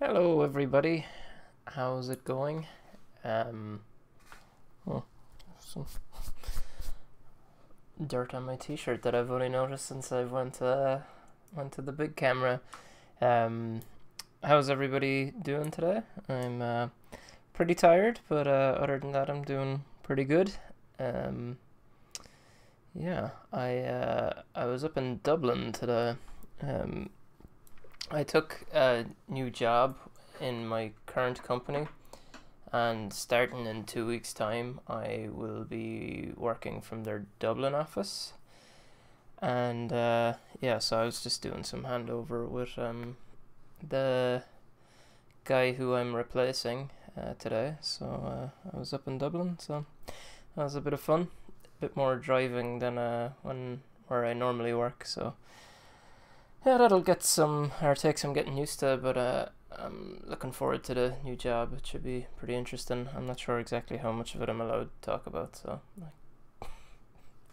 Hello everybody, how's it going? Some dirt on my t-shirt that I've only noticed since I went to the big camera. How's everybody doing today? I'm pretty tired, but other than that I'm doing pretty good. Yeah, I was up in Dublin today. I took a new job in my current company, and starting in 2 weeks' time I will be working from their Dublin office. And yeah, so I was just doing some handover with the guy who I'm replacing today. So I was up in Dublin, so that was a bit of fun. A bit more driving than where I normally work, so yeah, that'll take some getting used to, but I'm looking forward to the new job. It should be pretty interesting. I'm not sure exactly how much of it I'm allowed to talk about, so I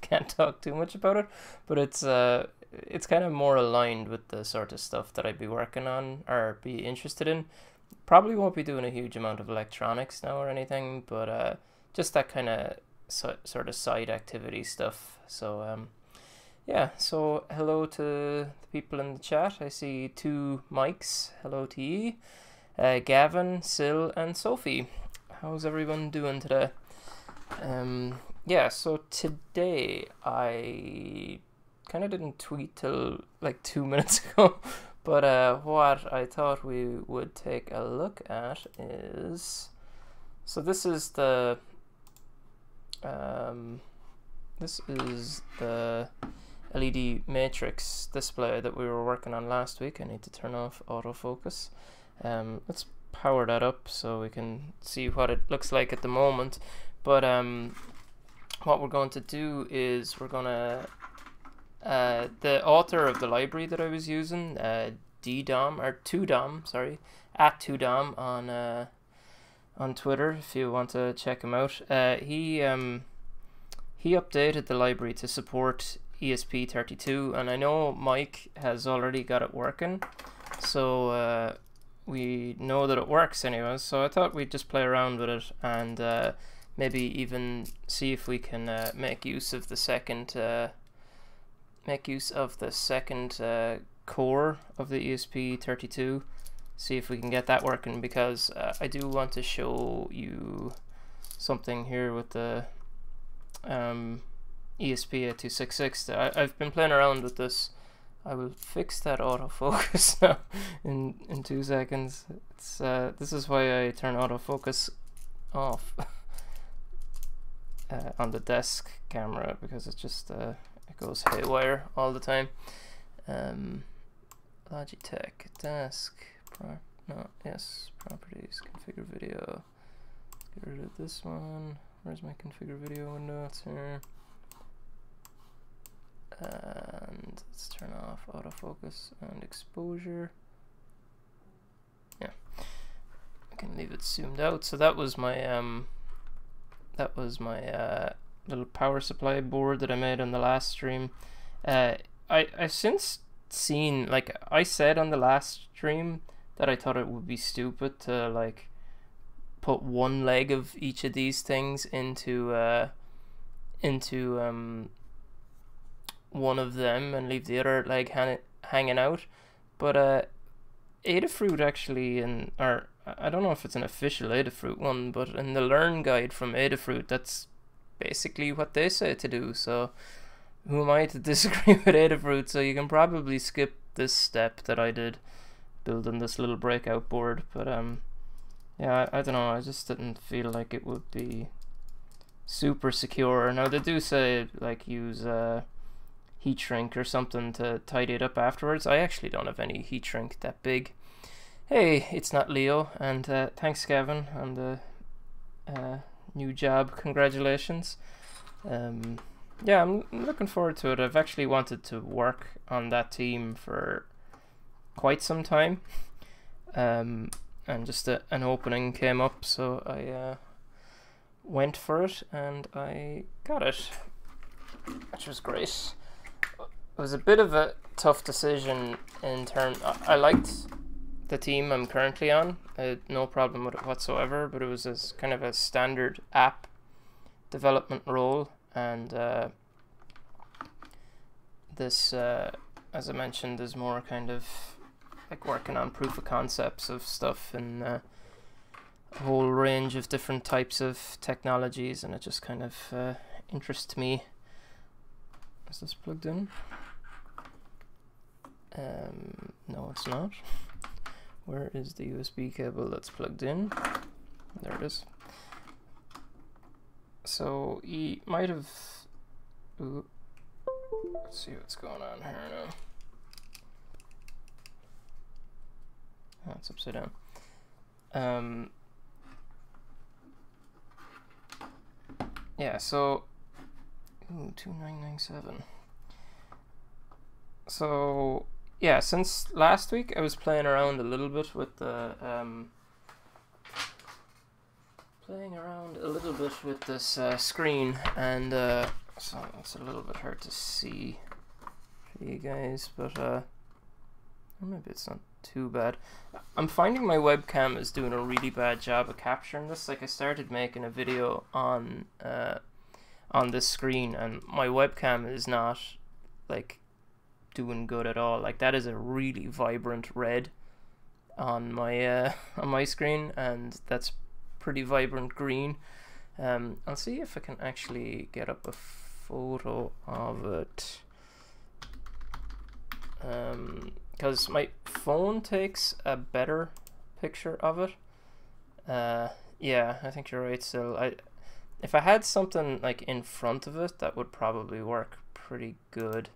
can't talk too much about it, but it's kind of more aligned with the sort of stuff that I'd be working on or be interested in. Probably won't be doing a huge amount of electronics now or anything, but just that kind of sort of side activity stuff. So yeah, so hello to the people in the chat. I see two mics. Hello to you, Gavin, Sil, and Sophie. How's everyone doing today? Yeah, so today I kind of didn't tweet till like 2 minutes ago, but what I thought we would take a look at is, so this is the LED matrix display that we were working on last week. I need to turn off autofocus. Let's power that up so we can see what it looks like at the moment. But what we're going to do is we're going to... the author of the library that I was using, 2dom, sorry, at 2dom on Twitter, if you want to check him out. He updated the library to support ESP32, and I know Mike has already got it working, so we know that it works anyway, so I thought we'd just play around with it and maybe even see if we can make use of the second core of the ESP32, see if we can get that working, because I do want to show you something here with the ESP8266. I've been playing around with this. I will fix that autofocus now in 2 seconds. It's this is why I turn autofocus off on the desk camera, because it just it goes haywire all the time. Logitech desk. Properties, configure video. Let's get rid of this one. Where's my configure video window? It's here. And let's turn off autofocus and exposure. Yeah, I can leave it zoomed out. So that was my little power supply board that I made on the last stream. I've since seen, like I said on the last stream, that I thought it would be stupid to like put one leg of each of these things into one of them and leave the other leg hanging out. But Adafruit actually, or I don't know if it's an official Adafruit one, but in the Learn Guide from Adafruit, that's basically what they say to do. So who am I to disagree with Adafruit? So you can probably skip this step that I did, building this little breakout board. But yeah, I don't know, I just didn't feel like it would be super secure. Now they do say like use heat shrink or something to tidy it up afterwards. I actually don't have any heat shrink that big. Hey, it's not Leo, and thanks Gavin on the new job, congratulations. Yeah, I'm looking forward to it. I've actually wanted to work on that team for quite some time, and just an opening came up, so I went for it and I got it, which was great. It was a bit of a tough decision in terms. I liked the team I'm currently on, no problem with it whatsoever, but it was as kind of a standard app development role, and this, as I mentioned, is more kind of like working on proof of concepts of stuff and a whole range of different types of technologies, and it just kind of interests me. Is this plugged in? No, it's not. Where is the USB cable that's plugged in? There it is. So he might have... Ooh. Let's see what's going on here now. Oh, it's upside down. Yeah, so... Ooh, 2997. So, yeah, since last week I was playing around a little bit with the, this screen, and, so it's a little bit hard to see for you guys, but, maybe it's not too bad. I'm finding my webcam is doing a really bad job of capturing this. Like, I started making a video on this screen, and my webcam is not, like, doing good at all. Like, that is a really vibrant red on my screen, and that's pretty vibrant green. I'll see if I can actually get up a photo of it, because my phone takes a better picture of it. Yeah, I think you're right. So if I had something like in front of it, that would probably work pretty good.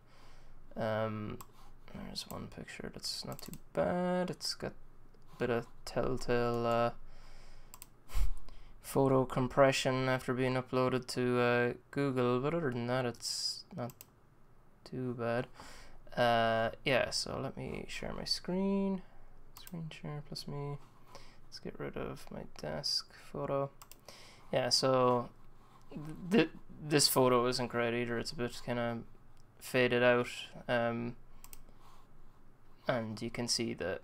There's one picture that's not too bad. It's got a bit of telltale photo compression after being uploaded to Google, but other than that, it's not too bad. Yeah, so let me share my screen. Screen share plus me. Let's get rid of my desk photo. Yeah, so this photo isn't great either. It's a bit kind of faded out, and you can see the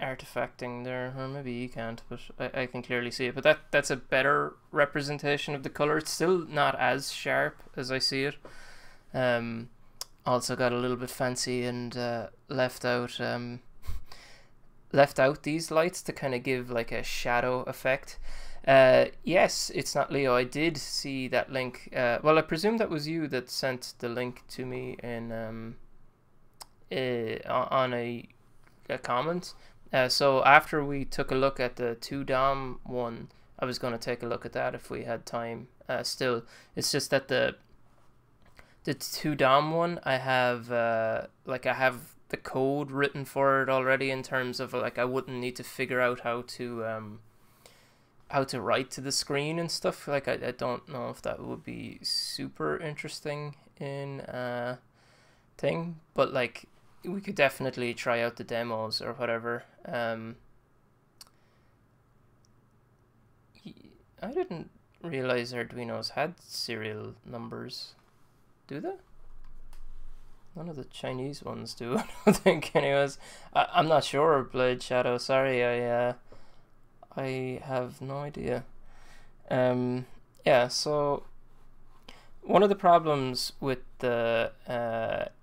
artifacting there, or maybe you can't, but I can clearly see it. But that's a better representation of the color. It's still not as sharp as I see it. Also got a little bit fancy and left out these lights to kind of give like a shadow effect. Yes, it's not Leo. I did see that link. Well, I presume that was you that sent the link to me in on a comment. So after we took a look at the 2dom one, I was going to take a look at that if we had time. Still, it's just that the 2dom one, I have I have the code written for it already, in terms of like I wouldn't need to figure out how to write to the screen and stuff. Like I don't know if that would be super interesting in thing, but like we could definitely try out the demos or whatever. I didn't realize Arduinos had serial numbers. Do they? None of the Chinese ones do, I don't think. Anyways, I'm not sure, Blade Shadow, sorry. I have no idea. Yeah, so one of the problems with the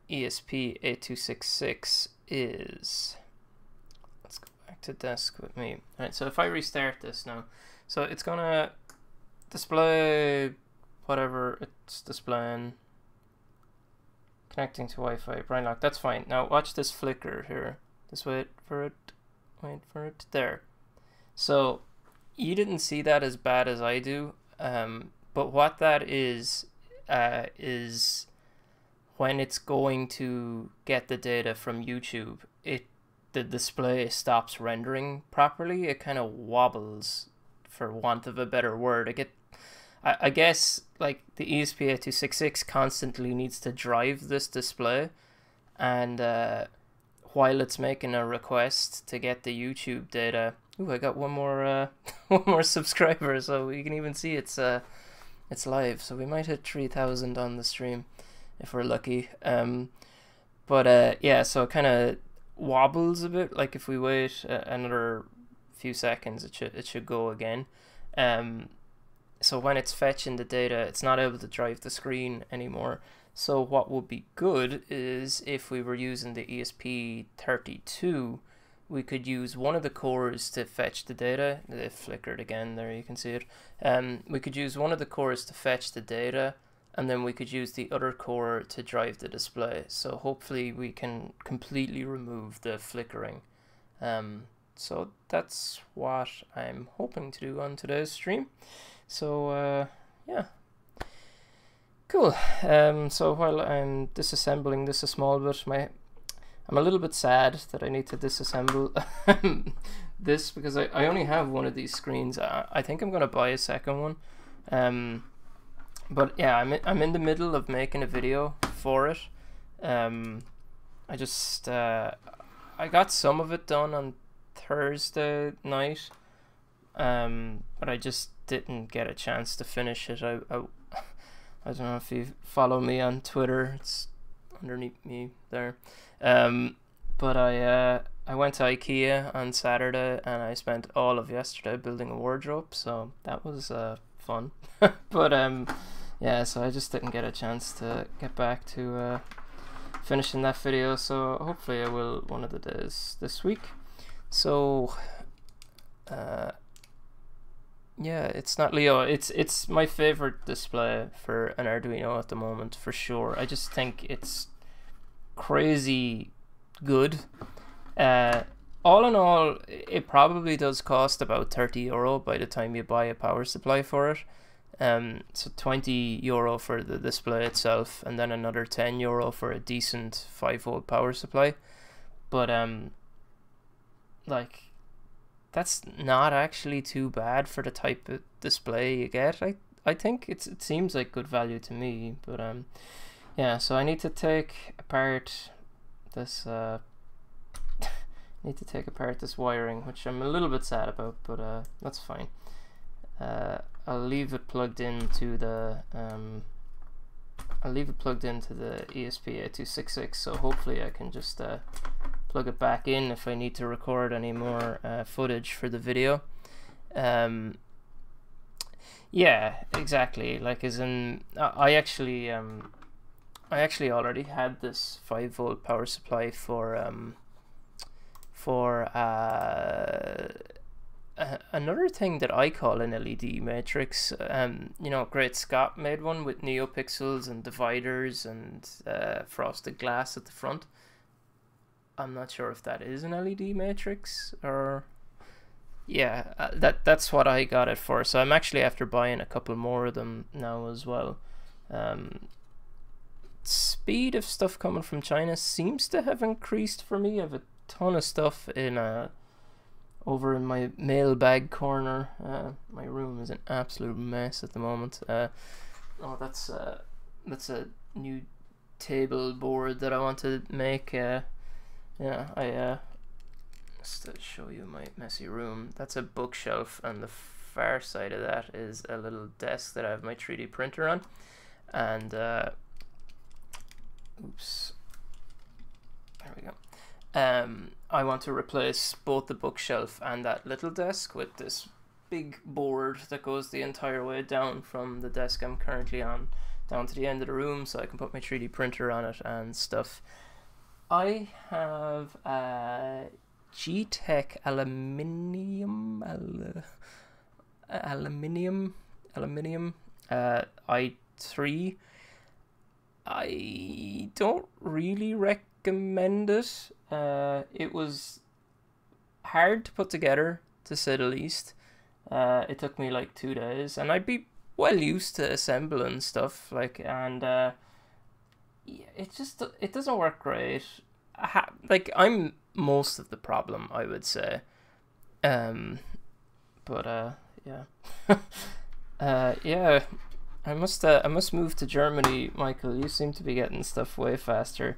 ESP8266 is, let's go back to desk with me. All right, so if I restart this now, so it's gonna display whatever it's displaying. Connecting to Wi-Fi, Brian Lough, that's fine. Now watch this flicker here. Just wait for it, there. So you didn't see that as bad as I do, but what that is when it's going to get the data from YouTube, the display stops rendering properly. It kind of wobbles, for want of a better word. I guess like the ESP8266 constantly needs to drive this display, and while it's making a request to get the YouTube data. Ooh, I got one more subscriber, so you can even see it's live. So we might hit 3,000 on the stream if we're lucky. But yeah, so it kind of wobbles a bit. Like if we wait another few seconds, it should go again. So when it's fetching the data, it's not able to drive the screen anymore. So what would be good is if we were using the ESP32, we could use one of the cores to fetch the data. It flickered again there, you can see it. We could use one of the cores to fetch the data, and then we could use the other core to drive the display. So hopefully we can completely remove the flickering. So that's what I'm hoping to do on today's stream. So yeah, cool. So while I'm disassembling this a small bit, I'm a little bit sad that I need to disassemble this, because I only have one of these screens. I think I'm gonna buy a second one. But yeah, I'm in the middle of making a video for it. I just I got some of it done on Thursday night, but I just didn't get a chance to finish it. I don't know if you follow me on Twitter, it's underneath me there. But I went to IKEA on Saturday, and I spent all of yesterday building a wardrobe, so that was fun. But yeah, so I just didn't get a chance to get back to finishing that video, so hopefully I will one of the days this week. So yeah, it's not Leo, it's my favorite display for an Arduino at the moment, for sure. I just think it's crazy good. All in all, it probably does cost about €30 by the time you buy a power supply for it. So €20 for the display itself, and then another €10 for a decent 5-volt power supply. But like, that's not actually too bad for the type of display you get. I think it seems like good value to me. But yeah, so I need to take apart this wiring, which I'm a little bit sad about, but that's fine. I'll leave it plugged into the ESP8266, so hopefully I can just plug it back in if I need to record any more footage for the video. Yeah, exactly. Like, as in, I actually already had this 5-volt power supply for another thing that I call an LED matrix. You know, Great Scott made one with NeoPixels and dividers and frosted glass at the front. I'm not sure if that is an LED matrix or... Yeah, that's what I got it for. So I'm actually after buying a couple more of them now as well. Speed of stuff coming from China seems to have increased for me. I have a ton of stuff in over in my mailbag corner. My room is an absolute mess at the moment. Oh, that's a new table board that I want to make. Yeah, I just to show you my messy room. That's a bookshelf, and the far side of that is a little desk that I have my 3D printer on. And oops, there we go. I want to replace both the bookshelf and that little desk with this big board that goes the entire way down from the desk I'm currently on down to the end of the room, so I can put my 3D printer on it and stuff. I have a G-Tech aluminium i3. I don't really recommend it. It was hard to put together, to say the least. It took me like 2 days, and I'd be well used to assembling stuff, like, and it just, it doesn't work great. Like, I'm most of the problem, I would say. But yeah. Yeah, I must move to Germany, Michael. You seem to be getting stuff way faster.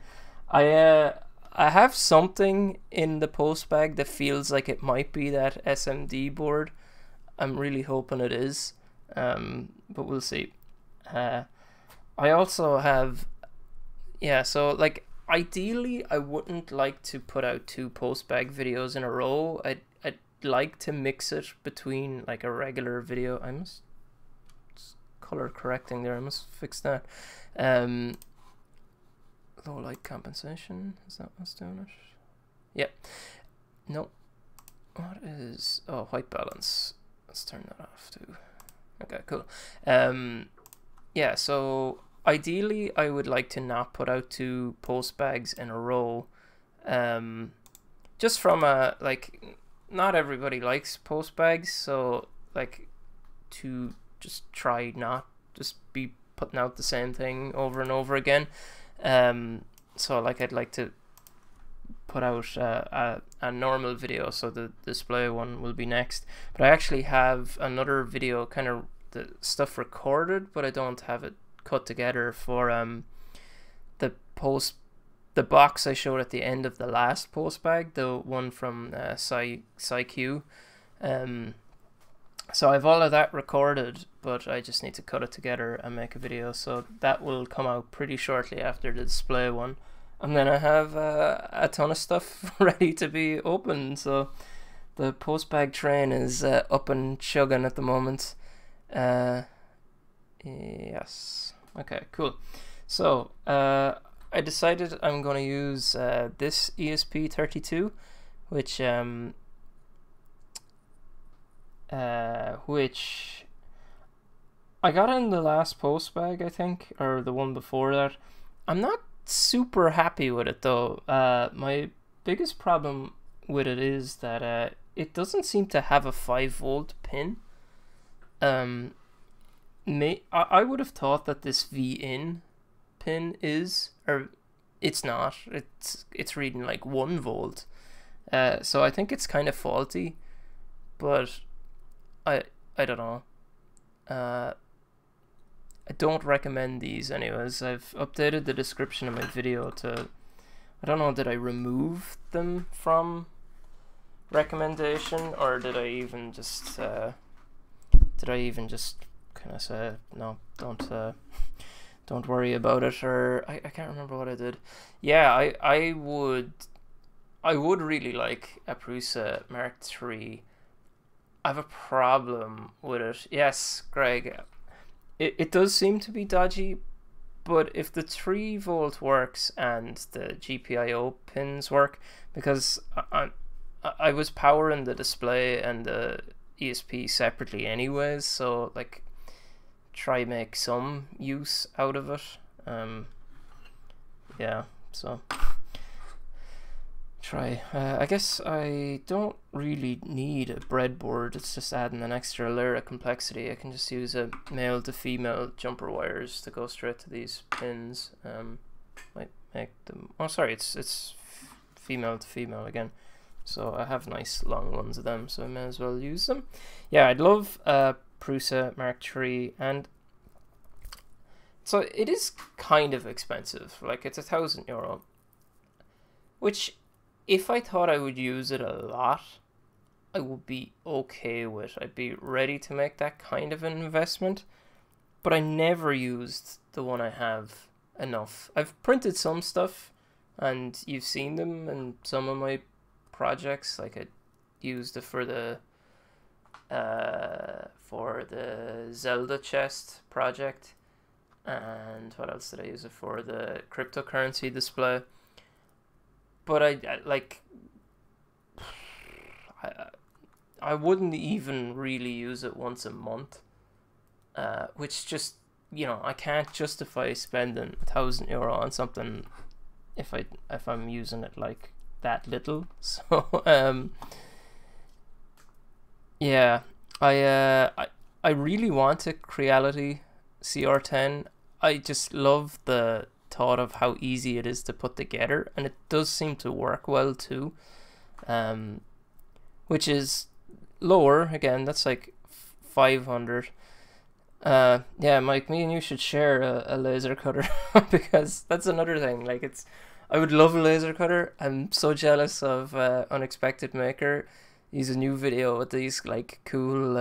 I have something in the post bag that feels like it might be that SMD board. I'm really hoping it is. But we'll see. I also have, yeah, so like, Ideally, I wouldn't like to put out two post-bag videos in a row. I'd like to mix it between like a regular video. I must color correcting there. I must fix that. Low light compensation. Is that what's doing it? Yep. Yeah. No. What is? Oh, white balance. Let's turn that off too. Okay, cool. Yeah. So. Ideally, I would like to not put out two post bags in a row. Just from a, like, not everybody likes post bags, so, like, to just try not just be putting out the same thing over and over again. So, like, I'd like to put out a normal video, so the display one will be next. But I actually have another video, kind of the stuff recorded, but I don't have it cut together for the box I showed at the end of the last post bag, the one from PsyQ. So I've all of that recorded, but I just need to cut it together and make a video, so that will come out pretty shortly after the display one. And then I have a ton of stuff ready to be opened, so the post bag train is up and chugging at the moment. Yes, okay, cool. So I decided I'm going to use this ESP32, which I got in the last post bag, I think, or the one before that. I'm not super happy with it though. My biggest problem with it is that it doesn't seem to have a 5-volt pin. I would have thought that this V-in pin is, or it's not. It's reading like 1 volt, so I think it's kind of faulty. But I don't know. I don't recommend these, anyways. I've updated the description of my video to, I don't know, did I remove them from recommendation, or did I even just can I say no? Don't worry about it. Or I can't remember what I did. Yeah, I would really like a Prusa Mark III. I have a problem with it. Yes, Greg. It does seem to be dodgy, but if the 3 volt works and the GPIO pins work, because I was powering the display and the ESP separately anyways, so like. Try make some use out of it. Yeah, so try. I guess I don't really need a breadboard. It's just adding an extra layer of complexity. I can just use a male to female jumper wires to go straight to these pins. Might make them. Oh, sorry, it's female to female again. So I have nice long ones of them, so I may as well use them. Yeah, I'd love Prusa Mark III, and so it is kind of expensive. Like, it's €1,000, which if I thought I would use it a lot, I would be okay with. I'd be ready to make that kind of an investment, but I never used the one I have enough. I've printed some stuff, and you've seen them in some of my projects. Like, I used it for the Zelda chest project, and what else did I use it for? The cryptocurrency display. But I wouldn't even really use it once a month, which just, you know, I can't justify spending €1,000 on something if I'm using it like that little. So yeah, I really want a Creality CR10. I just love the thought of how easy it is to put together, and it does seem to work well too, which is lower again. That's like 500. Yeah, Mike, me and you should share a laser cutter because that's another thing. Like, I would love a laser cutter. I'm so jealous of Unexpected Maker. He's a new video with these like cool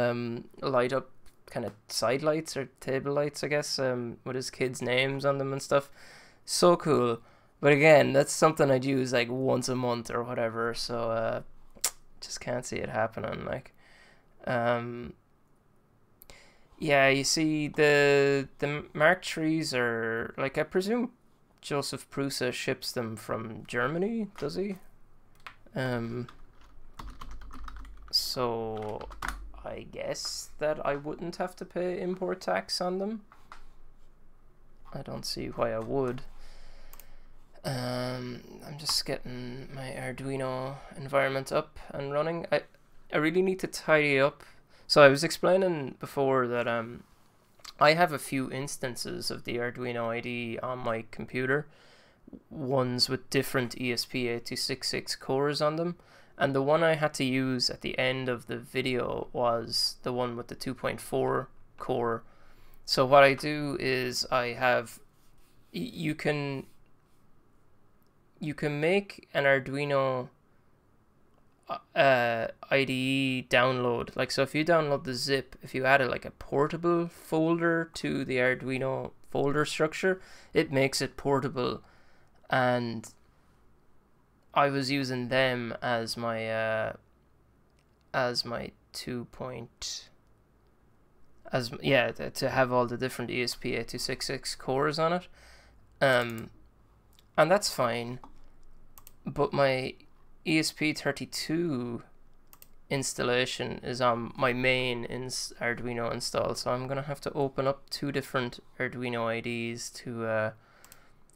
light up kind of side lights or table lights, I guess, with his kids' names on them and stuff. So cool. But again, that's something I'd use like once a month or whatever, so just can't see it happening. Like, yeah, you see the Mark III's are, like, I presume Joseph Prusa ships them from Germany, does he? So I guess that I wouldn't have to pay import tax on them. I don't see why I would. I'm just getting my Arduino environment up and running. I really need to tidy up. So I was explaining before that I have a few instances of the Arduino IDE on my computer, ones with different ESP8266 cores on them, and the one I had to use at the end of the video was the one with the 2.4 core. So what I do is I have, you can make an Arduino IDE download. Like, so if you download the zip, if you add like a portable folder to the Arduino folder structure, it makes it portable. And I was using them as my to have all the different ESP8266 cores on it. And that's fine, but my ESP32 installation is on my main Arduino install, so I'm gonna have to open up two different Arduino IDs to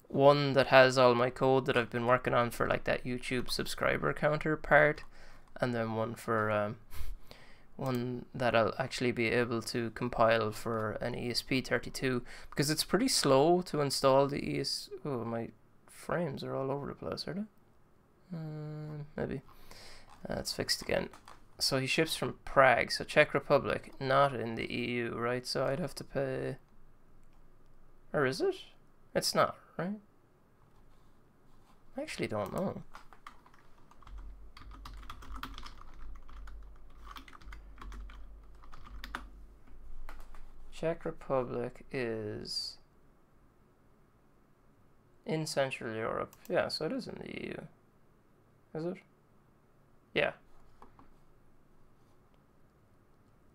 one that has all my code that I've been working on for like that YouTube subscriber counter part, and then one for one that I'll actually be able to compile for an ESP32, because it's pretty slow to install the Oh, my frames are all over the place, are they? Maybe. It's fixed again. So he ships from Prague, so Czech Republic, not in the EU, right? So I'd have to pay... Or is it? It's not, right? I actually don't know. Czech Republic is in Central Europe. Yeah, so it is in the EU. Is it? Yeah.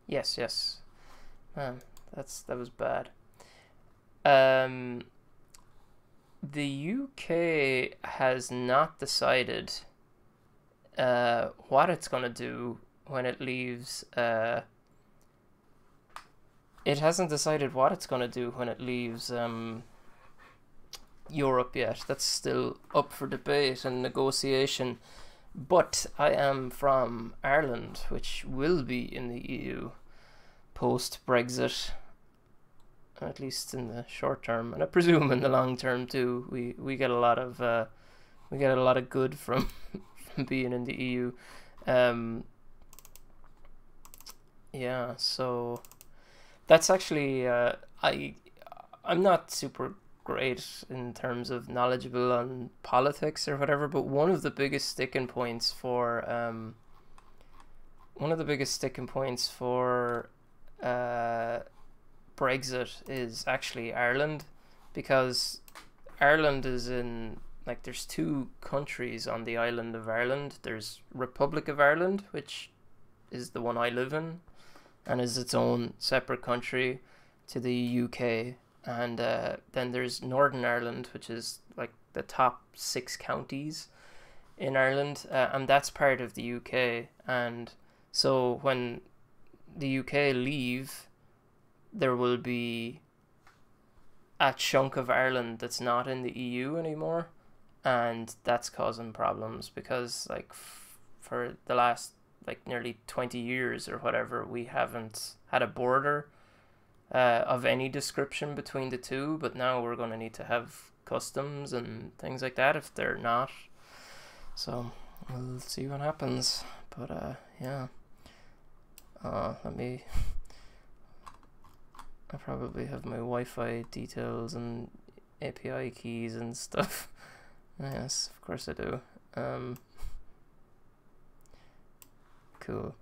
Yes, yes. Man, that was bad. The UK has not decided what it's gonna do when it leaves. It hasn't decided what it's going to do when it leaves Europe yet. That's still up for debate and negotiation. But I am from Ireland, which will be in the EU post-Brexit, at least in the short term, and I presume in the long term too. We get a lot of good from from being in the EU. Yeah, so. That's actually, I'm not super great in terms of knowledgeable on politics or whatever, but one of the biggest sticking points for Brexit is actually Ireland, because Ireland is in, like, there's two countries on the island of Ireland. There's Republic of Ireland, which is the one I live in, and is its own separate country to the UK. And then there's Northern Ireland, which is like the top 6 counties in Ireland, and that's part of the UK. And so when the UK leave, there will be a chunk of Ireland that's not in the EU anymore, and that's causing problems, because like for the last nearly 20 years or whatever, we haven't had a border of any description between the two, but now we're going to need to have customs and things like that if they're not. So we'll see what happens, but yeah. I probably have my Wi-Fi details and API keys and stuff. Yes, of course I do. Cool.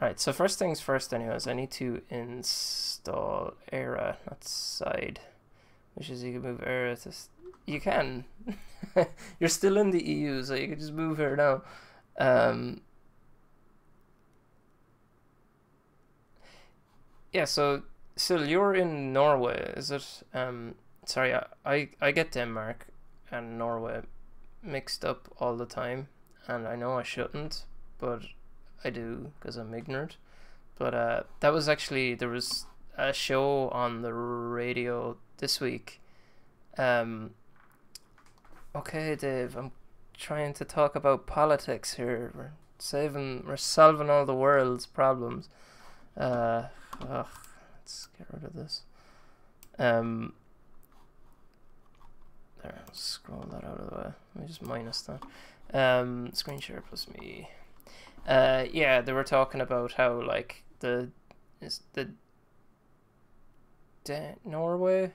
Alright, so first things first anyways, I need to install ERA, not side, which is you can move ERA to you can. You're still in the EU, so you can just move here now. Yeah, so Sil, you're in Norway, is it? Sorry, I get Denmark and Norway mixed up all the time, and I know I shouldn't, but I do because I'm ignorant. But that was actually, there was a show on the radio this week. Okay, Dave, I'm trying to talk about politics here. We're solving all the world's problems. Let's get rid of this. There, I'll scroll that out of the way. Let me just minus that. Screen share plus me. Yeah, they were talking about how, like, the Norway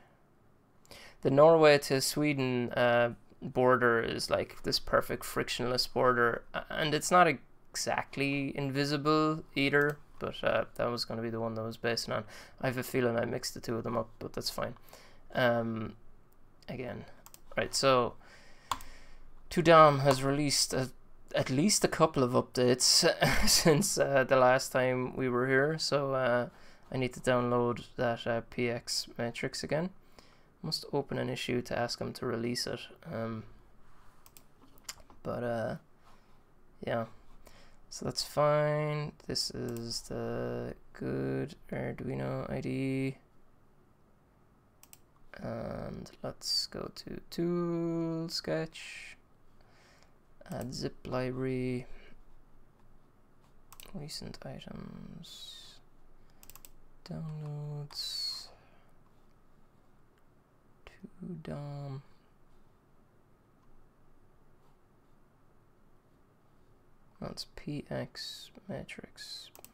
to Sweden border is like this perfect frictionless border, and it's not exactly invisible either. But that was going to be the one that was based on. I have a feeling I mixed the two of them up, but that's fine. Again, right. So 2dom has released at least a couple of updates since the last time we were here. So I need to download that PxMatrix again. Must open an issue to ask them to release it. Yeah. So that's fine. This is the good Arduino IDE. And let's go to Tool, Sketch, Add Zip Library, Recent Items, Downloads, 2dom. That's PxMatrix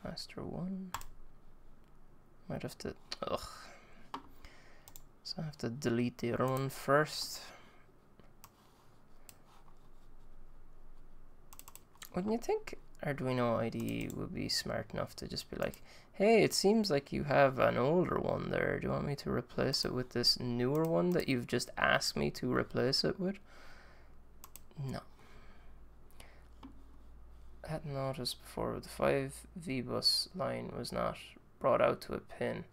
master 1. Might have to, ugh. So I have to delete the other one first. Wouldn't you think Arduino IDE would be smart enough to just be like, hey, it seems like you have an older one there. Do you want me to replace it with this newer one that you've just asked me to replace it with? No. Hadn't noticed before, but the 5V bus line was not brought out to a pin.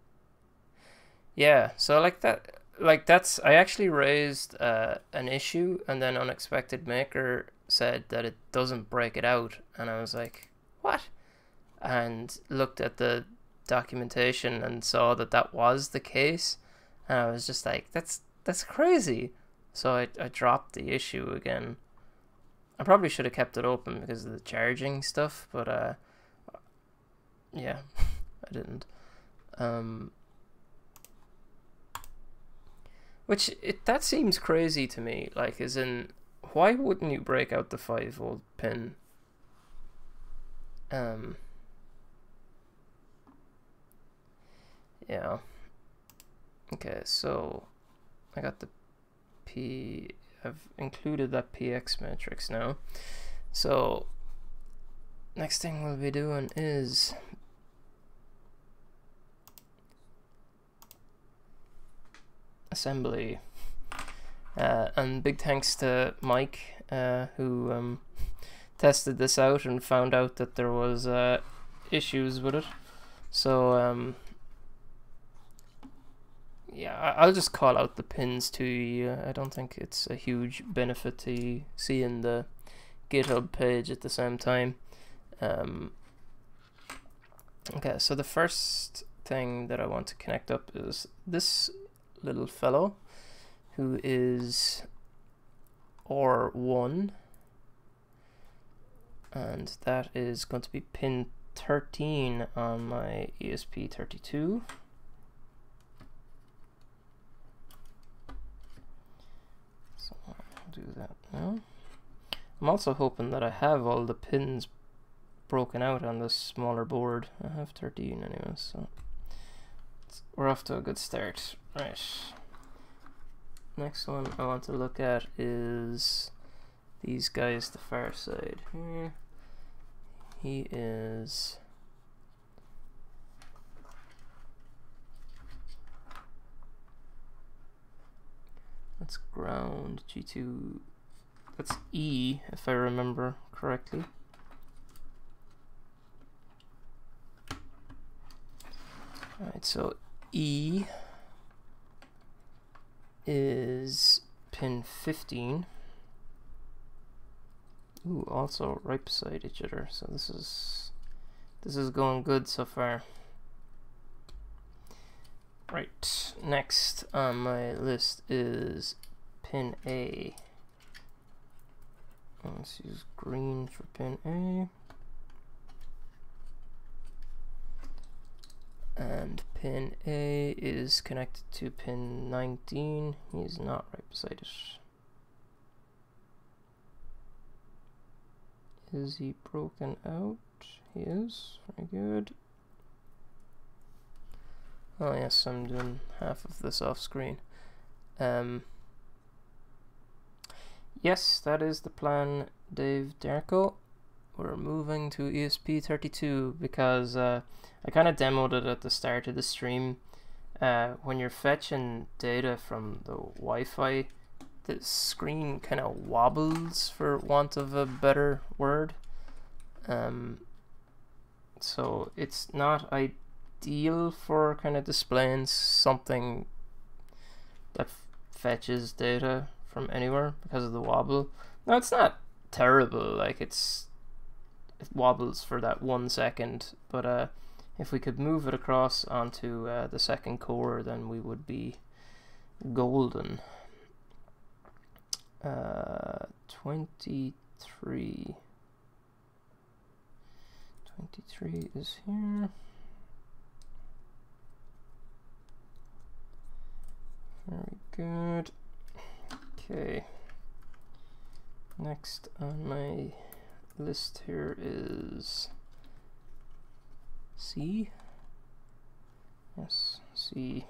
Yeah, so like that, like that's, I actually raised an issue, and then Unexpected Maker said that it doesn't break it out, and I was like, what? And looked at the documentation and saw that that was the case, and I was just like, that's crazy. So I dropped the issue again. I probably should have kept it open because of the charging stuff, but yeah, I didn't. That seems crazy to me, like, as in, why wouldn't you break out the 5-volt pin? Yeah. Okay, so I got the I've included that PxMatrix now. So next thing we'll be doing is assembly. And big thanks to Mike who tested this out and found out that there was issues with it. So yeah, I'll just call out the pins to you. I don't think it's a huge benefit to seeing the GitHub page at the same time. Okay, so the first thing that I want to connect up is this little fellow, who is R1, and that is going to be pin 13 on my ESP32. Do that now. I'm also hoping that I have all the pins broken out on this smaller board. I have 13 anyway, so we're off to a good start. Right. Next one I want to look at is these guys, the far side here. He is That's ground, G2, that's E if I remember correctly. Alright, so E is pin 15. Ooh, also right beside each other, so this is going good so far. Right, next on my list is pin A. Let's use green for pin A. And pin A is connected to pin 19. He's not right beside it. Is he broken out? He is. Very good. Oh yes, I'm doing half of this off screen. Yes, that is the plan, Dave Darko. We're moving to ESP32 because I kind of demoed it at the start of the stream. When you're fetching data from the Wi-Fi, the screen kind of wobbles, for want of a better word. So it's not ideal for kind of displaying something that fetches data from anywhere because of the wobble. Now it's not terrible, like it wobbles for that 1 second, but if we could move it across onto the second core, then we would be golden. 23. 23 is here. Very good. Okay. Next on my list here is C. Yes, C.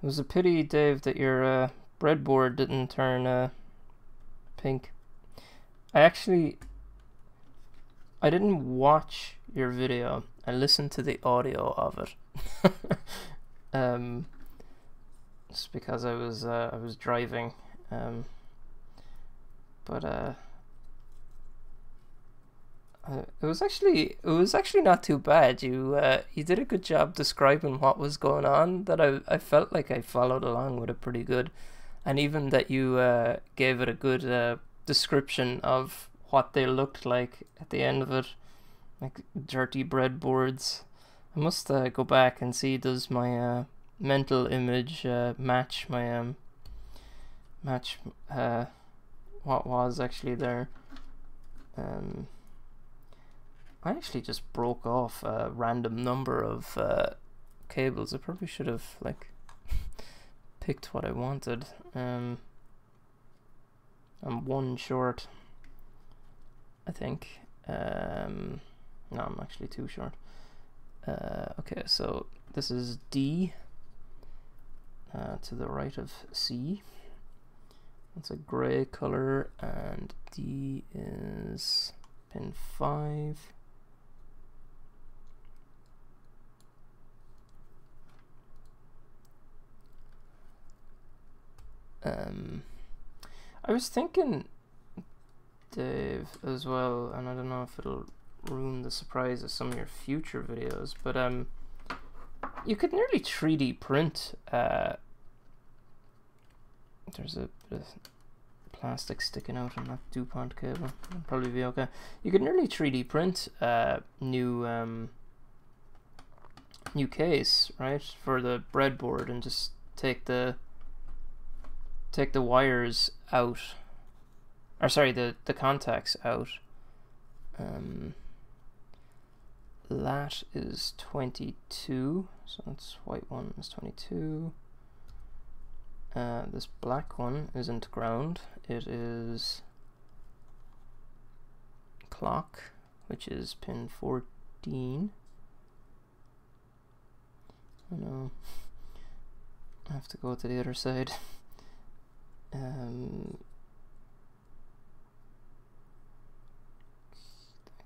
It was a pity, Dave, that your breadboard didn't turn pink. I didn't watch your video. I listened to the audio of it. Just because I was driving. It was actually not too bad. You did a good job describing what was going on. That I felt like I followed along with it pretty good, and even that you gave it a good description of what they looked like at the end of it, like dirty breadboards. I must go back and see, does my mental image match my what was actually there. I actually just broke off a random number of cables. I probably should have like picked what I wanted. I'm one short, I think. No, I'm actually two short. Okay, so this is D to the right of C. It's a gray color, and D is pin 5. I was thinking, Dave, as well, and I don't know if it'll ruin the surprise of some of your future videos, but you could nearly 3D print. There's a bit of plastic sticking out on that DuPont cable. That'll probably be okay. You could nearly 3D print new new case, right, for the breadboard, and just take the wires out, or sorry, the contacts out. That is 22, so that's white one is 22. This black one isn't ground, it is clock, which is pin 14. I know, I have to go to the other side.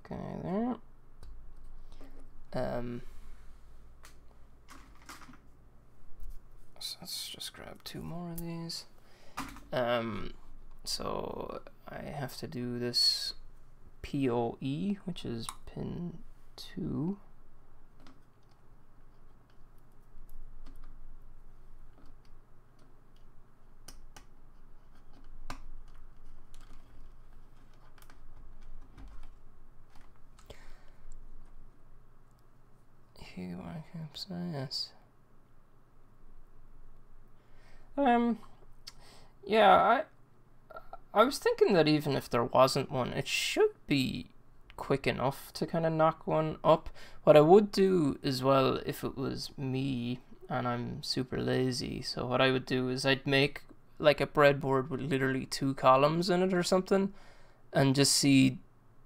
Okay, there. two more of these. So I have to do this PoE, which is pin 2. Yes. Yeah, I was thinking that even if there wasn't one, it should be quick enough to kind of knock one up. What I would do as well, if it was me, and I'm super lazy, so what I would do is I'd make like a breadboard with literally 2 columns in it or something, and just see,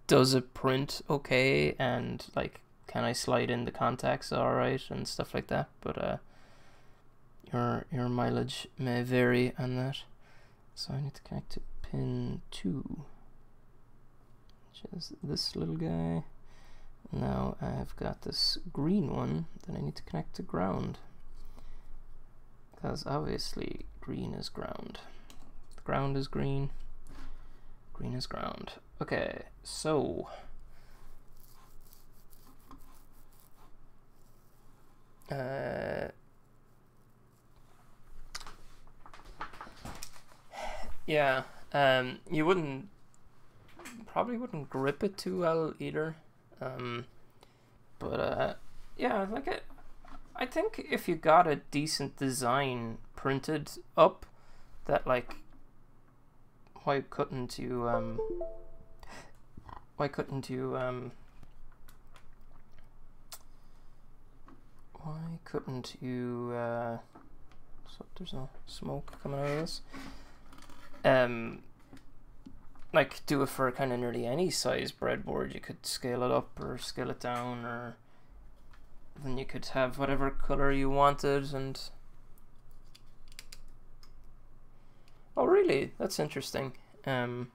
does it print okay, and like, can I slide in the contacts all right and stuff like that. But your mileage may vary on that. So I need to connect to pin 2, which is this little guy. Now I've got this green one that I need to connect to ground, because obviously green is ground. The ground is green, green is ground. Okay, so yeah, you probably wouldn't grip it too well either, but yeah, like I think if you got a decent design printed up, that like, why couldn't you so there's no smoke coming out of this, like do it for kind of nearly any size breadboard. You could scale it up or scale it down, or then you could have whatever color you wanted. And oh really, that's interesting. You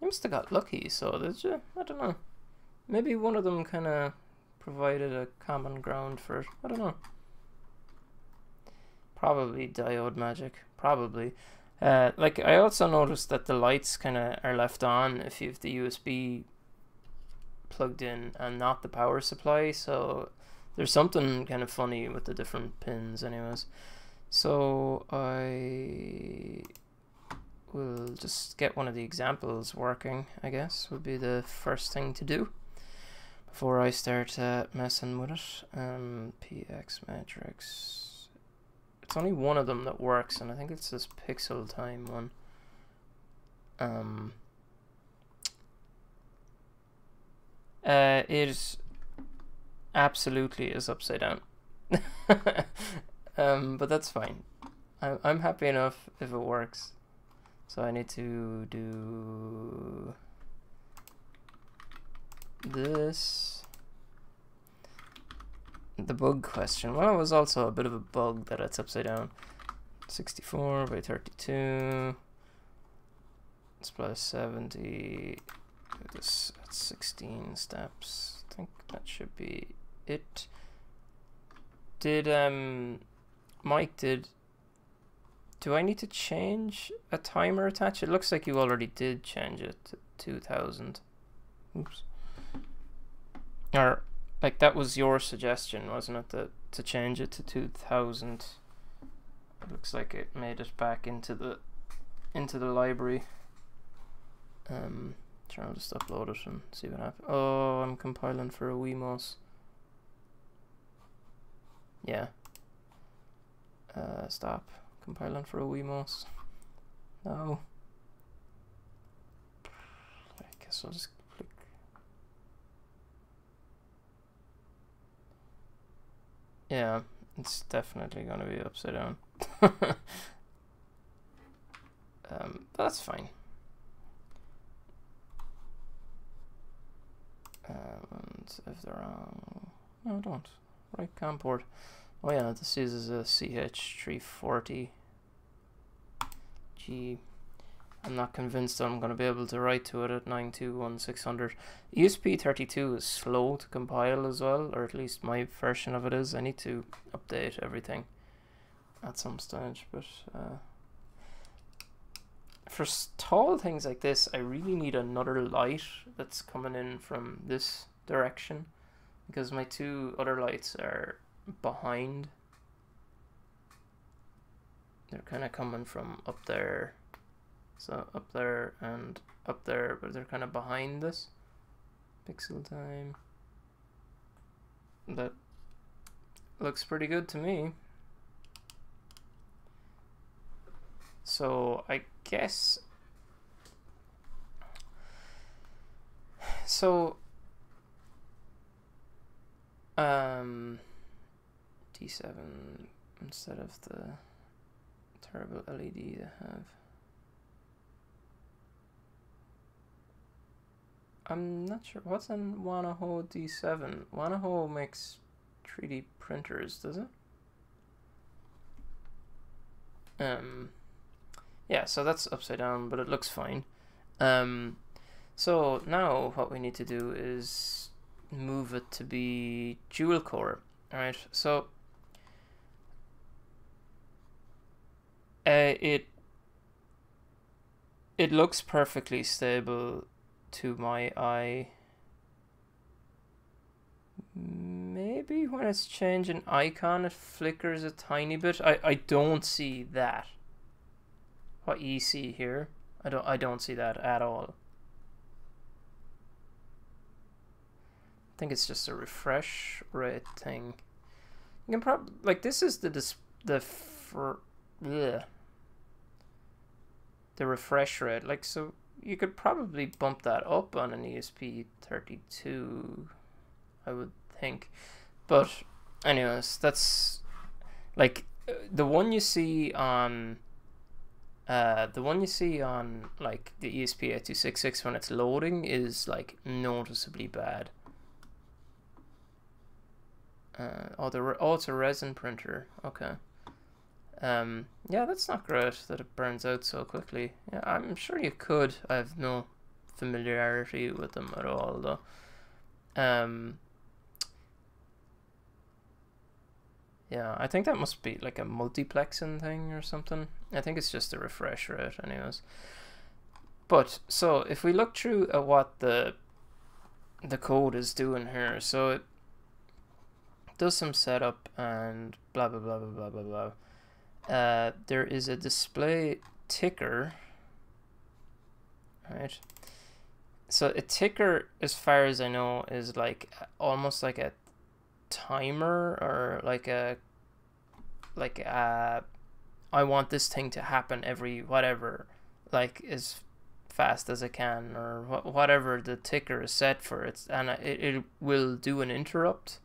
must have got lucky, so did you? I don't know, maybe one of them kind of provided a common ground for it. I don't know. Probably diode magic. Probably. Like I also noticed that the lights kind of are left on if you have the USB plugged in and not the power supply. So there's something kind of funny with the different pins anyways. So I will just get one of the examples working, I guess, would be the first thing to do before I start messing with it. PxMatrix. It's only one of them that works, and I think it's this pixel time one. It absolutely is upside down. But that's fine. I'm happy enough if it works. So I need to do this. The bug question. Well, it was also a bit of a bug that it's upside down. 64 by 32. It's plus 70. This at 16 steps. I think that should be it. Did Mike do I need to change a timer attached? It looks like you already did change it to 2000. Oops. Or like that was your suggestion, wasn't it, that to change it to 2000? It looks like it made it back into the library. Sure, I'll just upload it and see what happens. Oh, I'm compiling for a WeMos. Yeah. Stop compiling for a WeMos. No. I guess I'll just click. Yeah, it's definitely going to be upside down. That's fine. And if they're wrong... No, don't. Right COM port. Oh yeah, this is a CH340G. I'm not convinced that I'm going to be able to write to it at 921,600. ESP32 is slow to compile as well, or at least my version of it is. I need to update everything. at some stage, but for tall things like this, I really need another light that's coming in from this direction, because my two other lights are behind. They're kind of coming from up there, so up there and up there, but they're kind of behind this. Pixel time. That looks pretty good to me. So I guess, so D7 instead of the terrible LED I have. I'm not sure what's on Wanaho D7. Wanaho makes 3D printers, does it? Yeah, so that's upside down, but it looks fine. So now what we need to do is move it to be dual core. All right, so it looks perfectly stable to my eye. Maybe when it's changing icon, it flickers a tiny bit. I don't see that. What you see here, I don't see that at all. I think it's just a refresh rate thing. You can probably, like, this is the refresh rate. Like, so you could probably bump that up on an ESP32, I would think. But anyways, that's like the one you see on. The one you see on like the ESP8266 when it's loading is like noticeably bad. Oh, it's a resin printer. Okay. Yeah, that's not great that it burns out so quickly. Yeah, I'm sure you could. I have no familiarity with them at all, though. Yeah, I think that must be like a multiplexing thing or something. I think it's just a refresh rate anyways. But so if we look through at what the code is doing here, so it does some setup and blah, blah, blah, blah, blah, blah, blah. There is a display ticker, right? So a ticker, as far as I know, is like almost like a timer, or like a I want this thing to happen every whatever, like as fast as I can, or whatever the ticker is set for. It's, and it will do an interrupt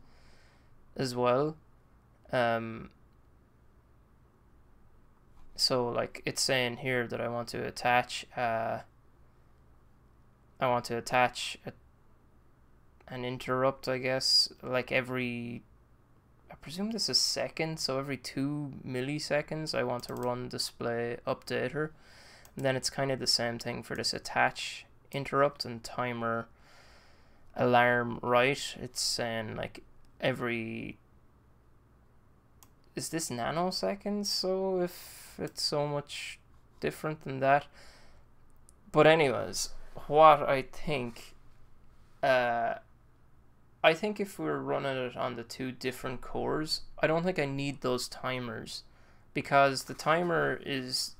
as well. So like it's saying here that I want to attach an interrupt, I guess, like every, I presume this is second, so every 2 milliseconds I want to run display updater. And then it's kind of the same thing for this attach interrupt and timer alarm, right? It's saying like every, is this nanoseconds? So if it's so much different than that. But anyways, what I think if we're running it on the two different cores, I don't think I need those timers, because the timer is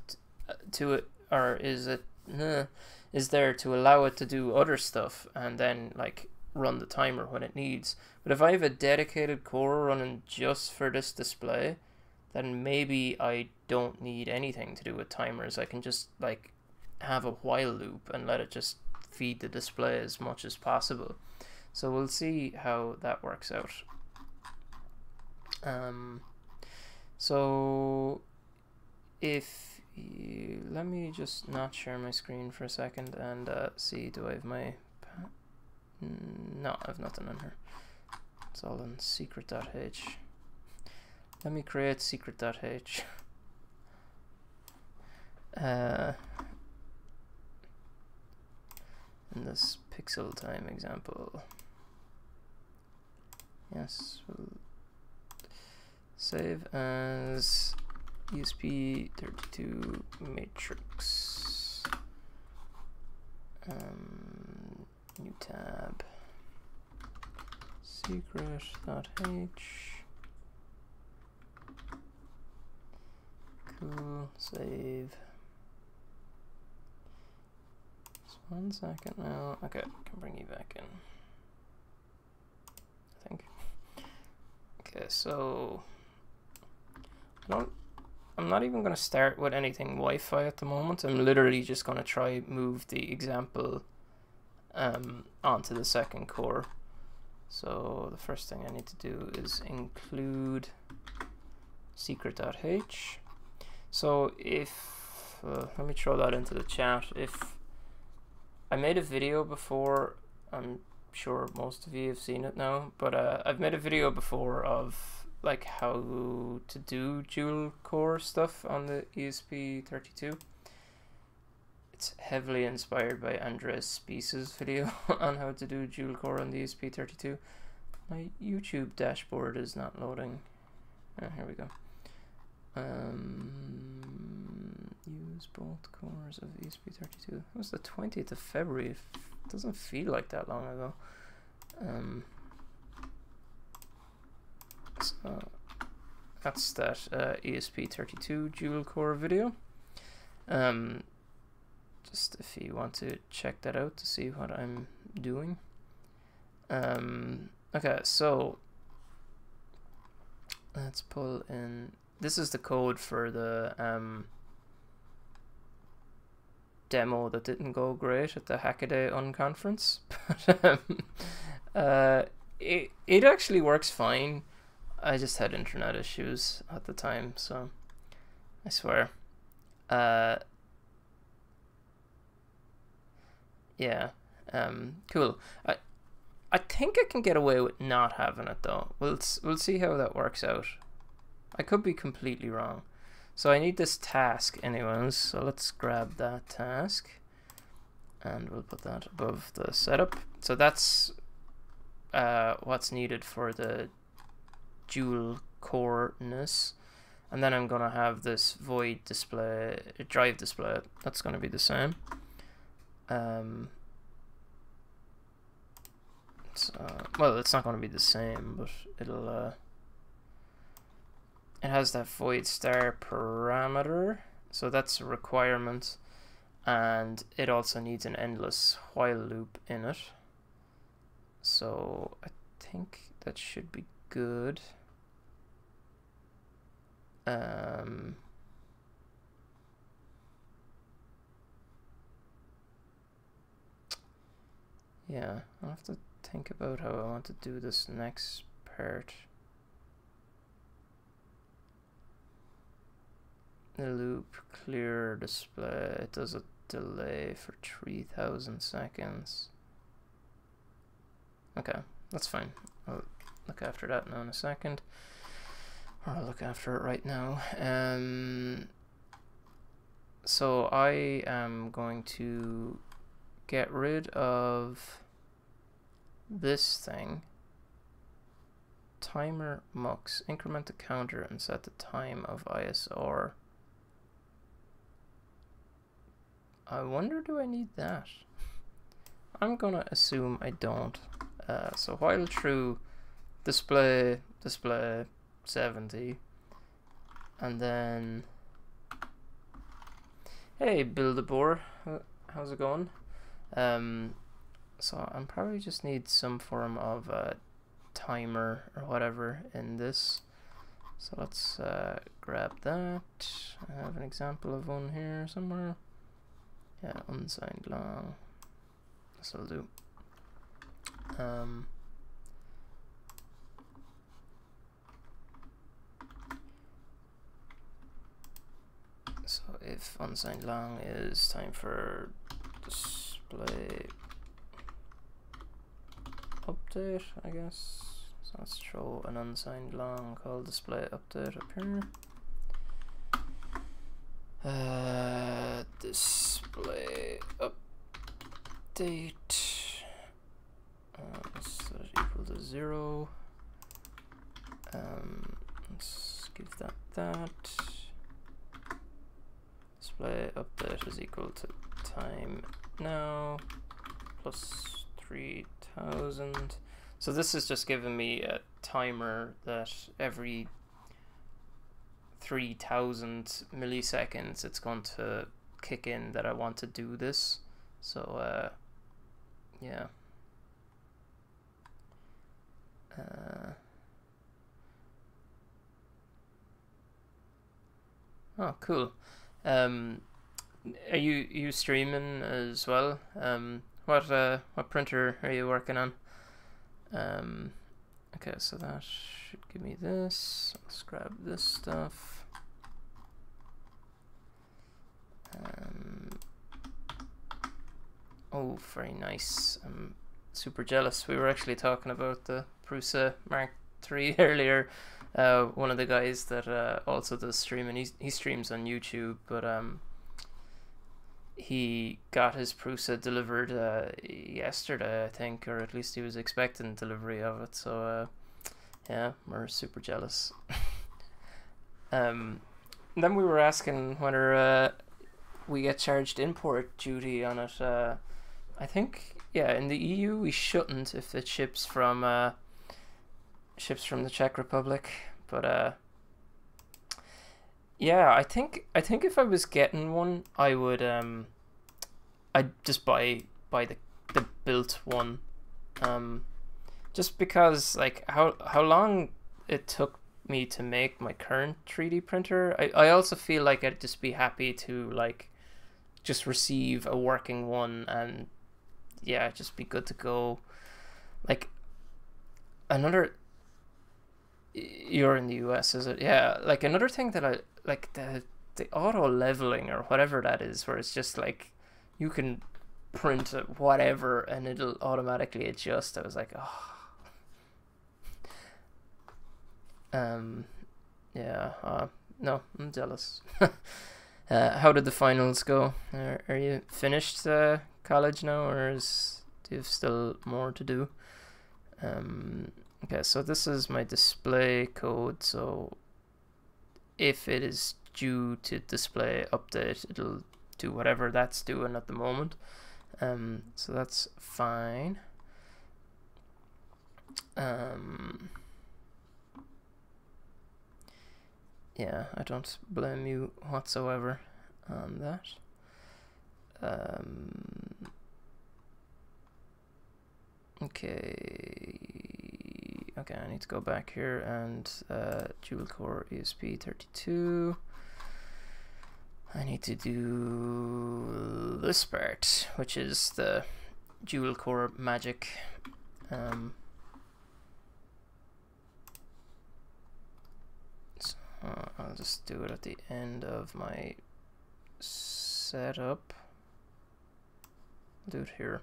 there to allow it to do other stuff and then like run the timer when it needs. But if I have a dedicated core running just for this display, then maybe I don't need anything to do with timers. I can just like have a while loop and let it just feed the display as much as possible. So we'll see how that works out. So if you, let me just not share my screen for a second and see, do I have my, no, I have nothing on here. It's all in secret.h. Let me create secret.h. In this pixel time example, yes, we'll save as ESP32 matrix. New tab. Secret.h. Cool. Save. Just 1 second now. Okay, can bring you back in. I think. Okay, so I'm not even going to start with anything Wi-Fi at the moment. I'm literally just going to try move the example onto the second core. So the first thing I need to do is include secret.h. So if, let me throw that into the chat. If I made a video before, I'm sure most of you have seen it now, but I've made a video before of like how to do dual core stuff on the ESP32. It's heavily inspired by Andreas Spies' video on how to do dual core on the ESP32. My YouTube dashboard is not loading. Oh, here we go. Use both cores of ESP32. It was the 20th of February. It doesn't feel like that long ago. So that's that ESP32 dual core video. Just if you want to check that out to see what I'm doing. Okay, so let's pull in. This is the code for the demo that didn't go great at the Hackaday Unconference. But it actually works fine. I just had internet issues at the time, so I swear. Yeah, cool. I think I can get away with not having it though. We'll see how that works out. I could be completely wrong. So I need this task anyways, so let's grab that task and we'll put that above the setup. So that's what's needed for the dual core-ness. And then I'm gonna have this void display, drive display, that's gonna be the same. So, well, it's not gonna be the same, but it'll it has that void star parameter, so that's a requirement, and it also needs an endless while loop in it. So I think that should be good. Yeah, I'll have to think about how I want to do this next part. The loop clear display, it does a delay for 3000 seconds. Okay, that's fine. I'll look after that now in a second. Or I'll look after it right now. So I am going to get rid of this thing. Timer mux, increment the counter and set the time of ISR. I wonder, do I need that? I'm gonna assume I don't. So while true, display 70, and then, hey Build-A-Boar, how's it going? So I'm probably just need some form of timer or whatever in this. So let's grab that. I have an example of one here somewhere. Yeah, unsigned long. This will do. So if unsigned long is time for display update, I guess. So let's throw an unsigned long called display update up here. Display update set equal to 0. Let's give that display updash is equal to time now plus 3000. So this is just giving me a timer that every 3000 milliseconds it's going to kick in that I want to do this. So yeah. Oh, cool. Are you streaming as well? What printer are you working on? Okay, so that should give me this. Let's grab this stuff. Oh, very nice. I'm super jealous. We were actually talking about the Prusa Mark III earlier. One of the guys that also does stream, and he streams on YouTube, but he got his Prusa delivered yesterday, I think, or at least he was expecting delivery of it. So yeah, we're super jealous. Then we were asking whether we get charged import duty on it. I think, yeah, in the EU we shouldn't if it ships from the Czech Republic, but yeah, I think if I was getting one, I would I'd just buy the built one, just because, like, how long it took me to make my current 3D printer. I also feel like I'd just be happy to, like, just receive a working one and yeah, just be good to go. Like, another, you're in the US, is it? Yeah, like another thing that I like, the auto leveling or whatever that is, where it's just like you can print whatever and it'll automatically adjust. I was like, oh. Yeah, no, I'm jealous. How did the finals go? Are you finished college now, or do you have still more to do? Okay, so this is my display code, so if it is due to display update, it'll do whatever that's doing at the moment. So that's fine. Yeah, I don't blame you whatsoever on that. Okay, I need to go back here and dual core ESP32. I need to do this part, which is the dual core magic. So I'll just do it at the end of my setup. I'll do it here.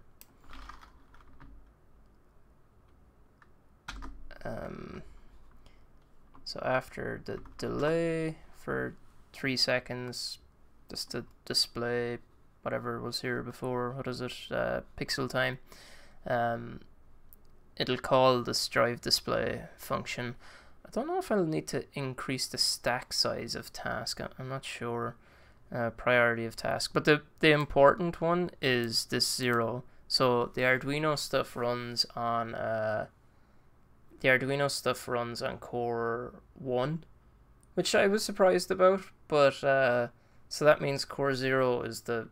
So after the delay for 3 seconds, just to display whatever was here before, what is it, pixel time, it'll call this drive display function. I don't know if I'll need to increase the stack size of task, I'm not sure, priority of task, but the important one is this 0. So the Arduino stuff runs on core 1, which I was surprised about, but so that means core 0 is the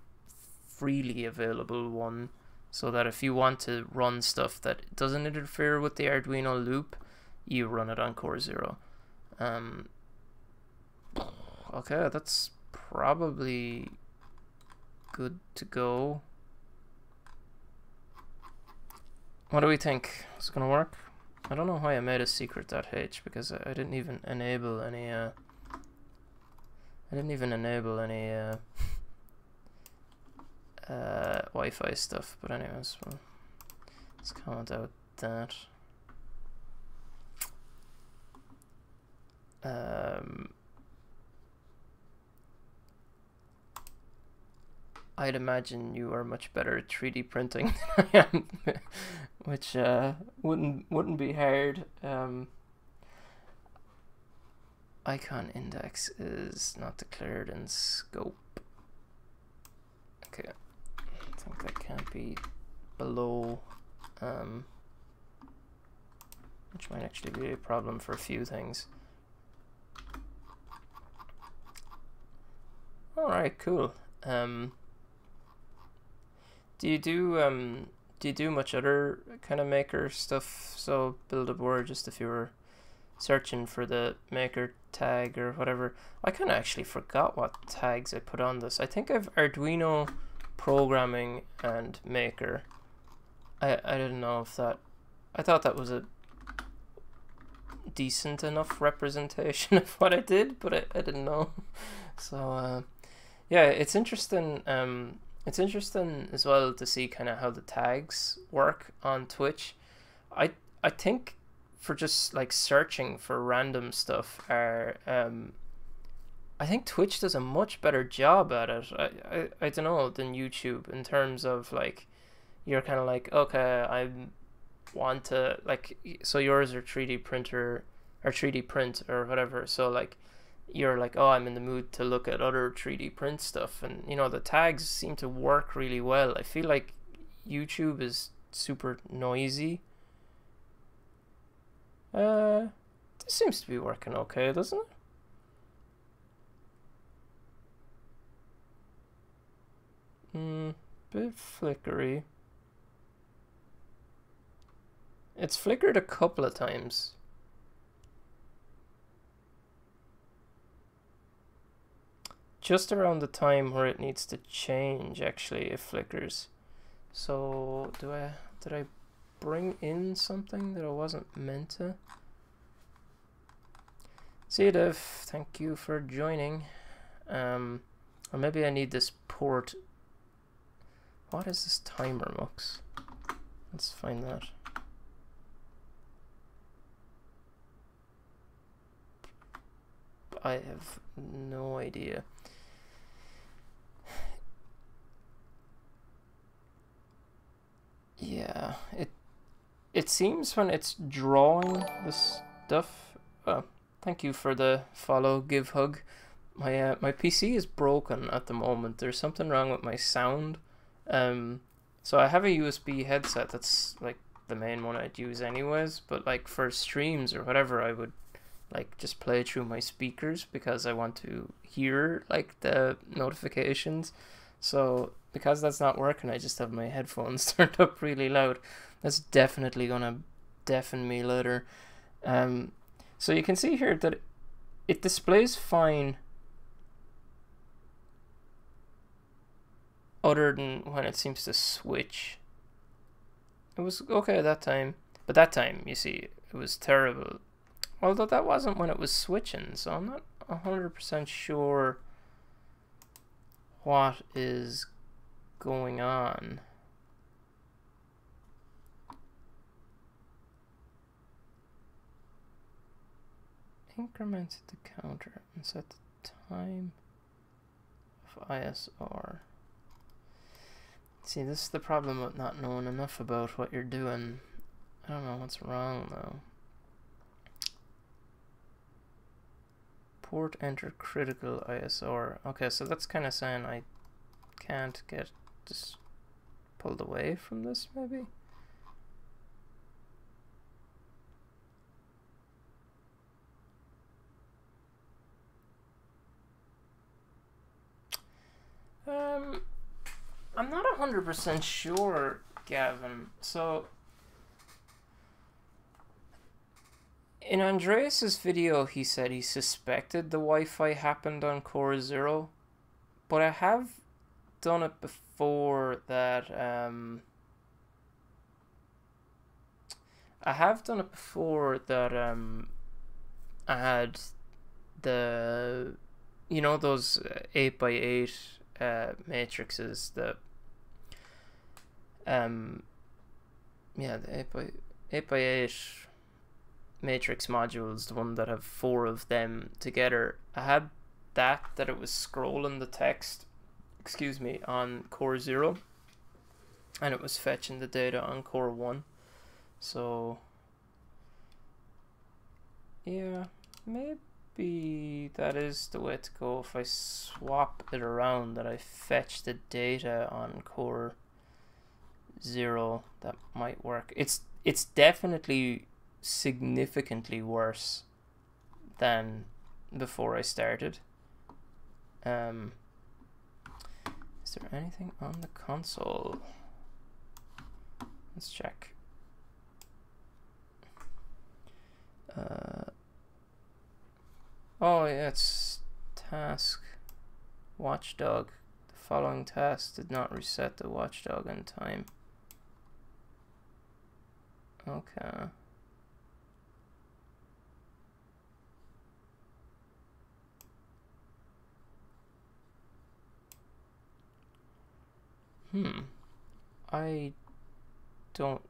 freely available one, so that if you want to run stuff that doesn't interfere with the Arduino loop, you run it on core 0. Okay, that's probably good to go. What do we think? Is it gonna work? I don't know why I made a secret.h, because I didn't even enable any Wi-Fi stuff, but anyways, well, let's comment out that. I'd imagine you are much better at 3D printing than I am, which wouldn't be hard. Icon index is not declared in scope. Okay, I think that can't be below, which might actually be a problem for a few things. All right, cool. Do you do much other kind of maker stuff? So build a board, just if you were searching for the maker tag or whatever. I kind of actually forgot what tags I put on this. I think I've Arduino programming and maker. I didn't know if that, I thought that was a decent enough representation of what I did, but I didn't know. So yeah, it's interesting as well to see kind of how the tags work on Twitch. I think for just like searching for random stuff are, I think Twitch does a much better job at it, I don't know, than YouTube, in terms of like, you're kind of like, okay, I want to, like, so yours are 3D printer, or 3D print or whatever, so like, you're like, oh, I'm in the mood to look at other 3D print stuff, and you know, the tags seem to work really well. I feel like YouTube is super noisy. This seems to be working okay, doesn't it? Bit flickery. It's flickered a couple of times. Just around the time where it needs to change, actually, it flickers. So, did I bring in something that I wasn't meant to? See you, Dev. Thank you for joining. Or maybe I need this port. What is this timer, Mux? Let's find that. I have no idea. Yeah, it seems when it's drawing this stuff. Oh, thank you for the follow, give hug. My my PC is broken at the moment. There's something wrong with my sound. So I have a USB headset. That's like the main one I'd use anyways. But like for streams or whatever, I would like just play through my speakers because I want to hear like the notifications. So because that's not working, I just have my headphones turned up really loud. That's definitely gonna deafen me later. So you can see here that it displays fine other than when it seems to switch. It was okay that time, but that time, you see, it was terrible. Although that wasn't when it was switching, so I'm not 100% sure what is going on. Increment the counter and set the time of ISR. See, this is the problem with not knowing enough about what you're doing. I don't know what's wrong though. Port enter critical ISR. Okay, so that's kind of saying I can't get just pulled away from this, maybe? I'm not 100% sure, Gavin. So, in Andreas's video, he said he suspected the Wi-Fi happened on Core 0, but I have done it before that. I had the, you know, those 8x8 matrices, the yeah, the 8x8 matrix modules, the one that have 4 of them together. I had that it was scrolling the text, excuse me, on Core 0, and it was fetching the data on Core 1. So yeah, maybe Maybe that is the way to go. If I swap it around, that I fetch the data on core 0, that might work. It's definitely significantly worse than before I started. Is there anything on the console? Let's check. Oh yeah, it's task watchdog. The following task did not reset the watchdog in time. Okay. I don't...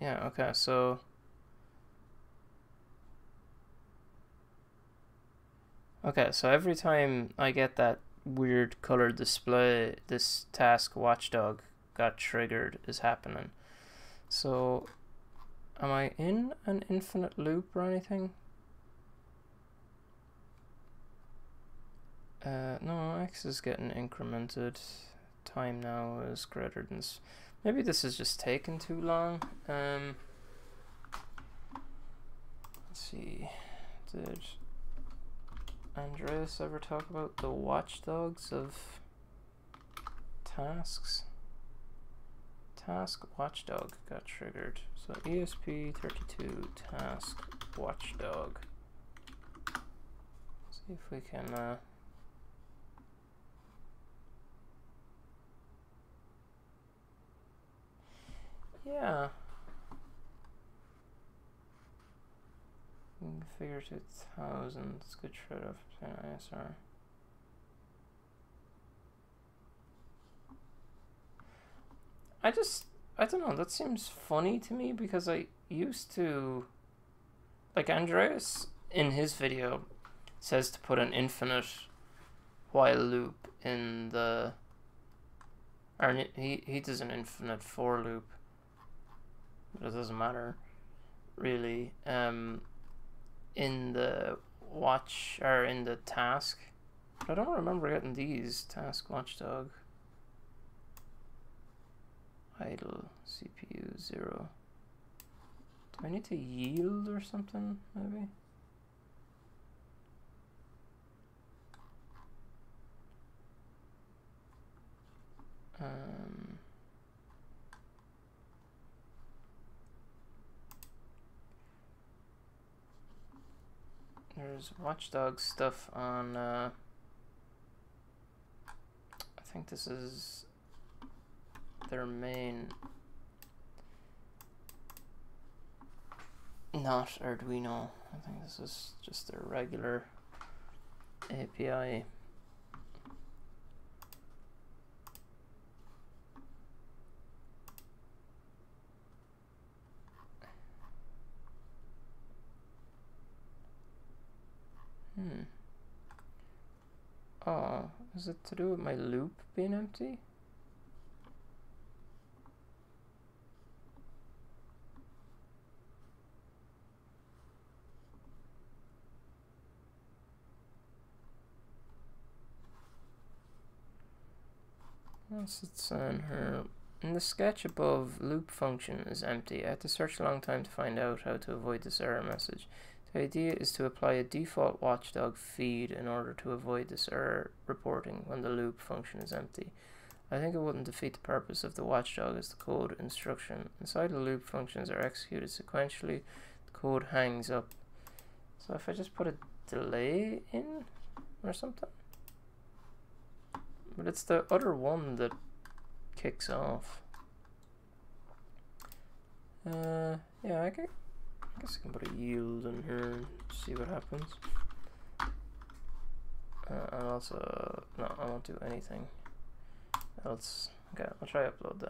Yeah, okay, so... Okay, so every time I get that weird color display, this task watchdog got triggered is happening. So, am I in an infinite loop or anything? No, X is getting incremented. Time now is greater than... Maybe this is just taking too long. Let's see. Did Andreas ever talk about the watchdogs of tasks? Task watchdog got triggered. So ESP32 task watchdog. Let's see if we can... Yeah. Figure 2000. It's a good trade-off between ISR. I don't know. That seems funny to me because I used to, like Andreas in his video says to put an infinite while loop in the, or he does an infinite for loop. But it doesn't matter, really. In the watch or in the task, but I don't remember getting these task watchdog idle CPU 0. Do I need to yield or something? Maybe. There's watchdog stuff on, I think this is their main, not Arduino, I think this is just their regular API. Oh, is it to do with my loop being empty? What's it saying here? In the sketch above, loop function is empty. I had to search a long time to find out how to avoid this error message. The idea is to apply a default watchdog feed in order to avoid this error reporting when the loop function is empty. I think it wouldn't defeat the purpose of the watchdog as the code instruction. Inside the loop, functions are executed sequentially, the code hangs up. So if I just put a delay in or something? But it's the other one that kicks off. Yeah, okay. I guess I can put a yield in here and see what happens. And also, no, I won't do anything else. Okay, I'll try upload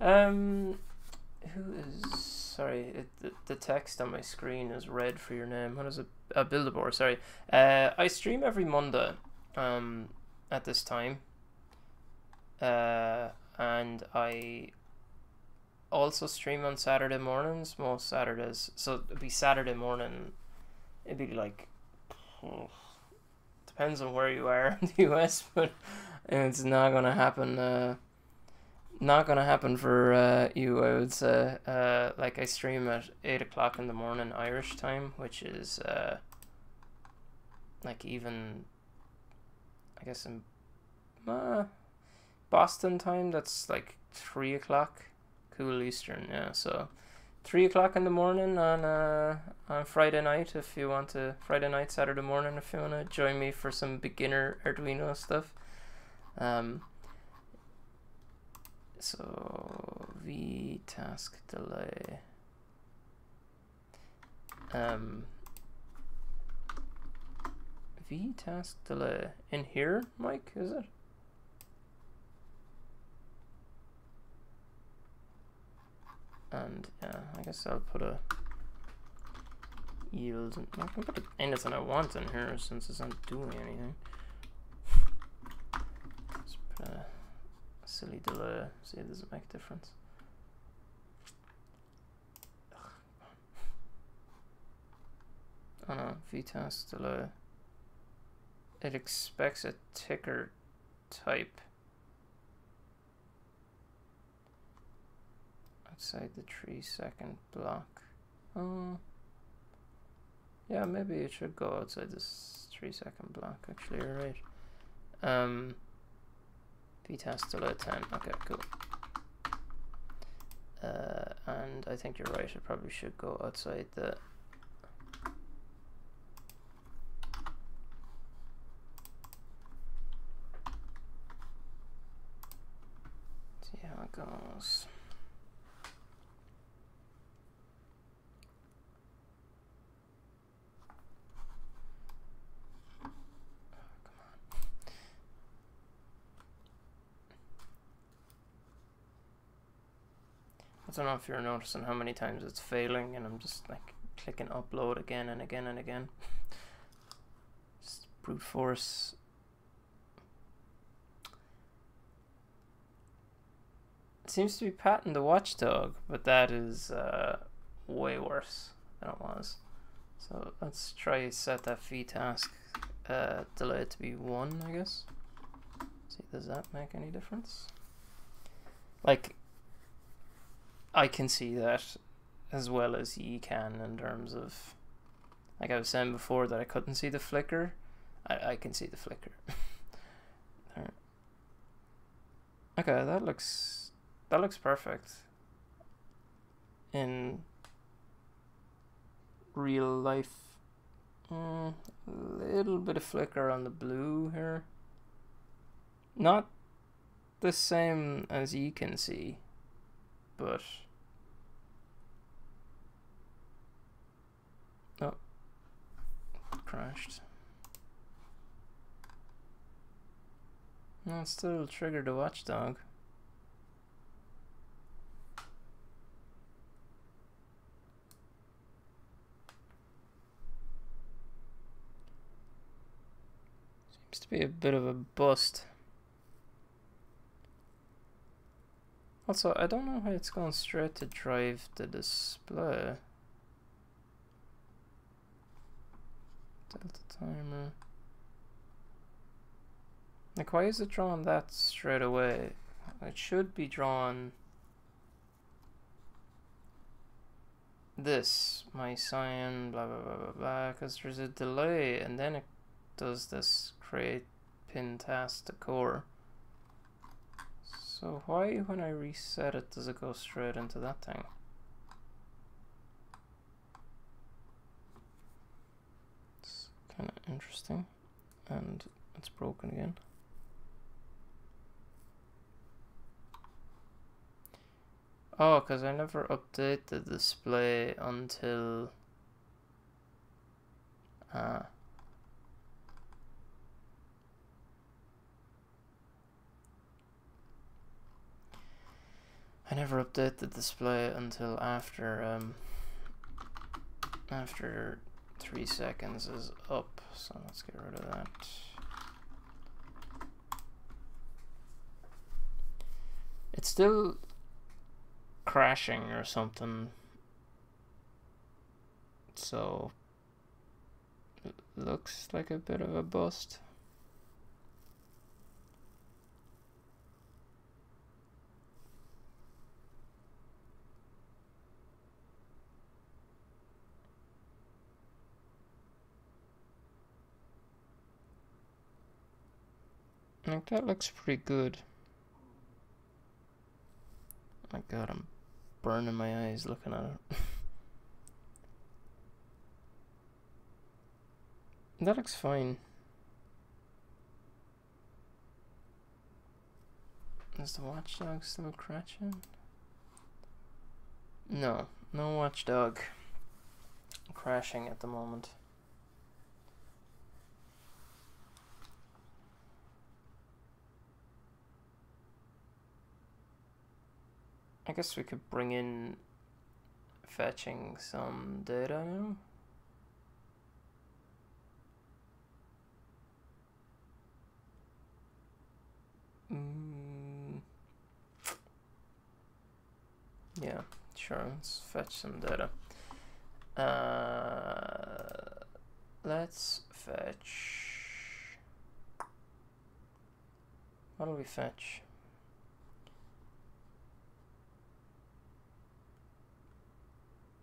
that. Who is, sorry, the text on my screen is red for your name. What is it? Build-A-Board, sorry. I stream every Monday at this time. And I also stream on Saturday mornings, most Saturdays, so it'll be Saturday morning it'd be like, depends on where you are in the US, but it's not gonna happen. Not gonna happen for you, I would say. Like I stream at 8 o'clock in the morning Irish time, which is like even, I guess in Boston time, that's like 3 o'clock, cool Eastern, yeah. So 3 o'clock in the morning on Friday night, if you want to, Friday night, Saturday morning, if you want to join me for some beginner Arduino stuff. So vtask delay. Vtask delay in here, Mike, is it? And yeah, I guess I'll put a yield. In, I can put anything I want in here since it's not doing anything. Let's put a silly delay. See if this makes a difference. Oh no, vtask delay. It expects a ticker type. Outside the 3 second block. Yeah, maybe it should go outside this 3 second block. Actually, you're right. Vtask delay 10. Okay, cool. And I think you're right. It probably should go outside the. Let's see how it goes. I don't know if you're noticing how many times it's failing, and I'm just like clicking upload again and again and again. Just brute force. It seems to be patting the watchdog, but that is way worse than it was. So let's try set that vtask delay to be 1, I guess. See, does that make any difference? Like, I can see that as well as you can in terms of, like I was saying before, that I couldn't see the flicker. I can see the flicker. There. Okay, that looks perfect. In real life, little bit of flicker on the blue here. Not the same as you can see, but oh, crashed. No, it still triggered the watchdog. Seems to be a bit of a bust. Also, I don't know how it's going straight to drive the display. Delta timer. Like, why is it drawing that straight away? It should be drawing this, my sign, blah blah blah blah blah, because there's a delay, and then it does this create pin task to core. So why, when I reset it, does it go straight into that thing? It's kind of interesting, and it's broken again. Oh, because I never update the display until I never update the display until after after 3 seconds is up. So let's get rid of that. It's still crashing or something. So Looks like a bit of a bust. Like that looks pretty good. Oh my god, I'm burning my eyes looking at it. That looks fine. Is the watchdog still crashing? No, no watchdog crashing at the moment. I guess we could bring in fetching some data now. Yeah, sure, let's fetch some data. Let's fetch... What do we fetch?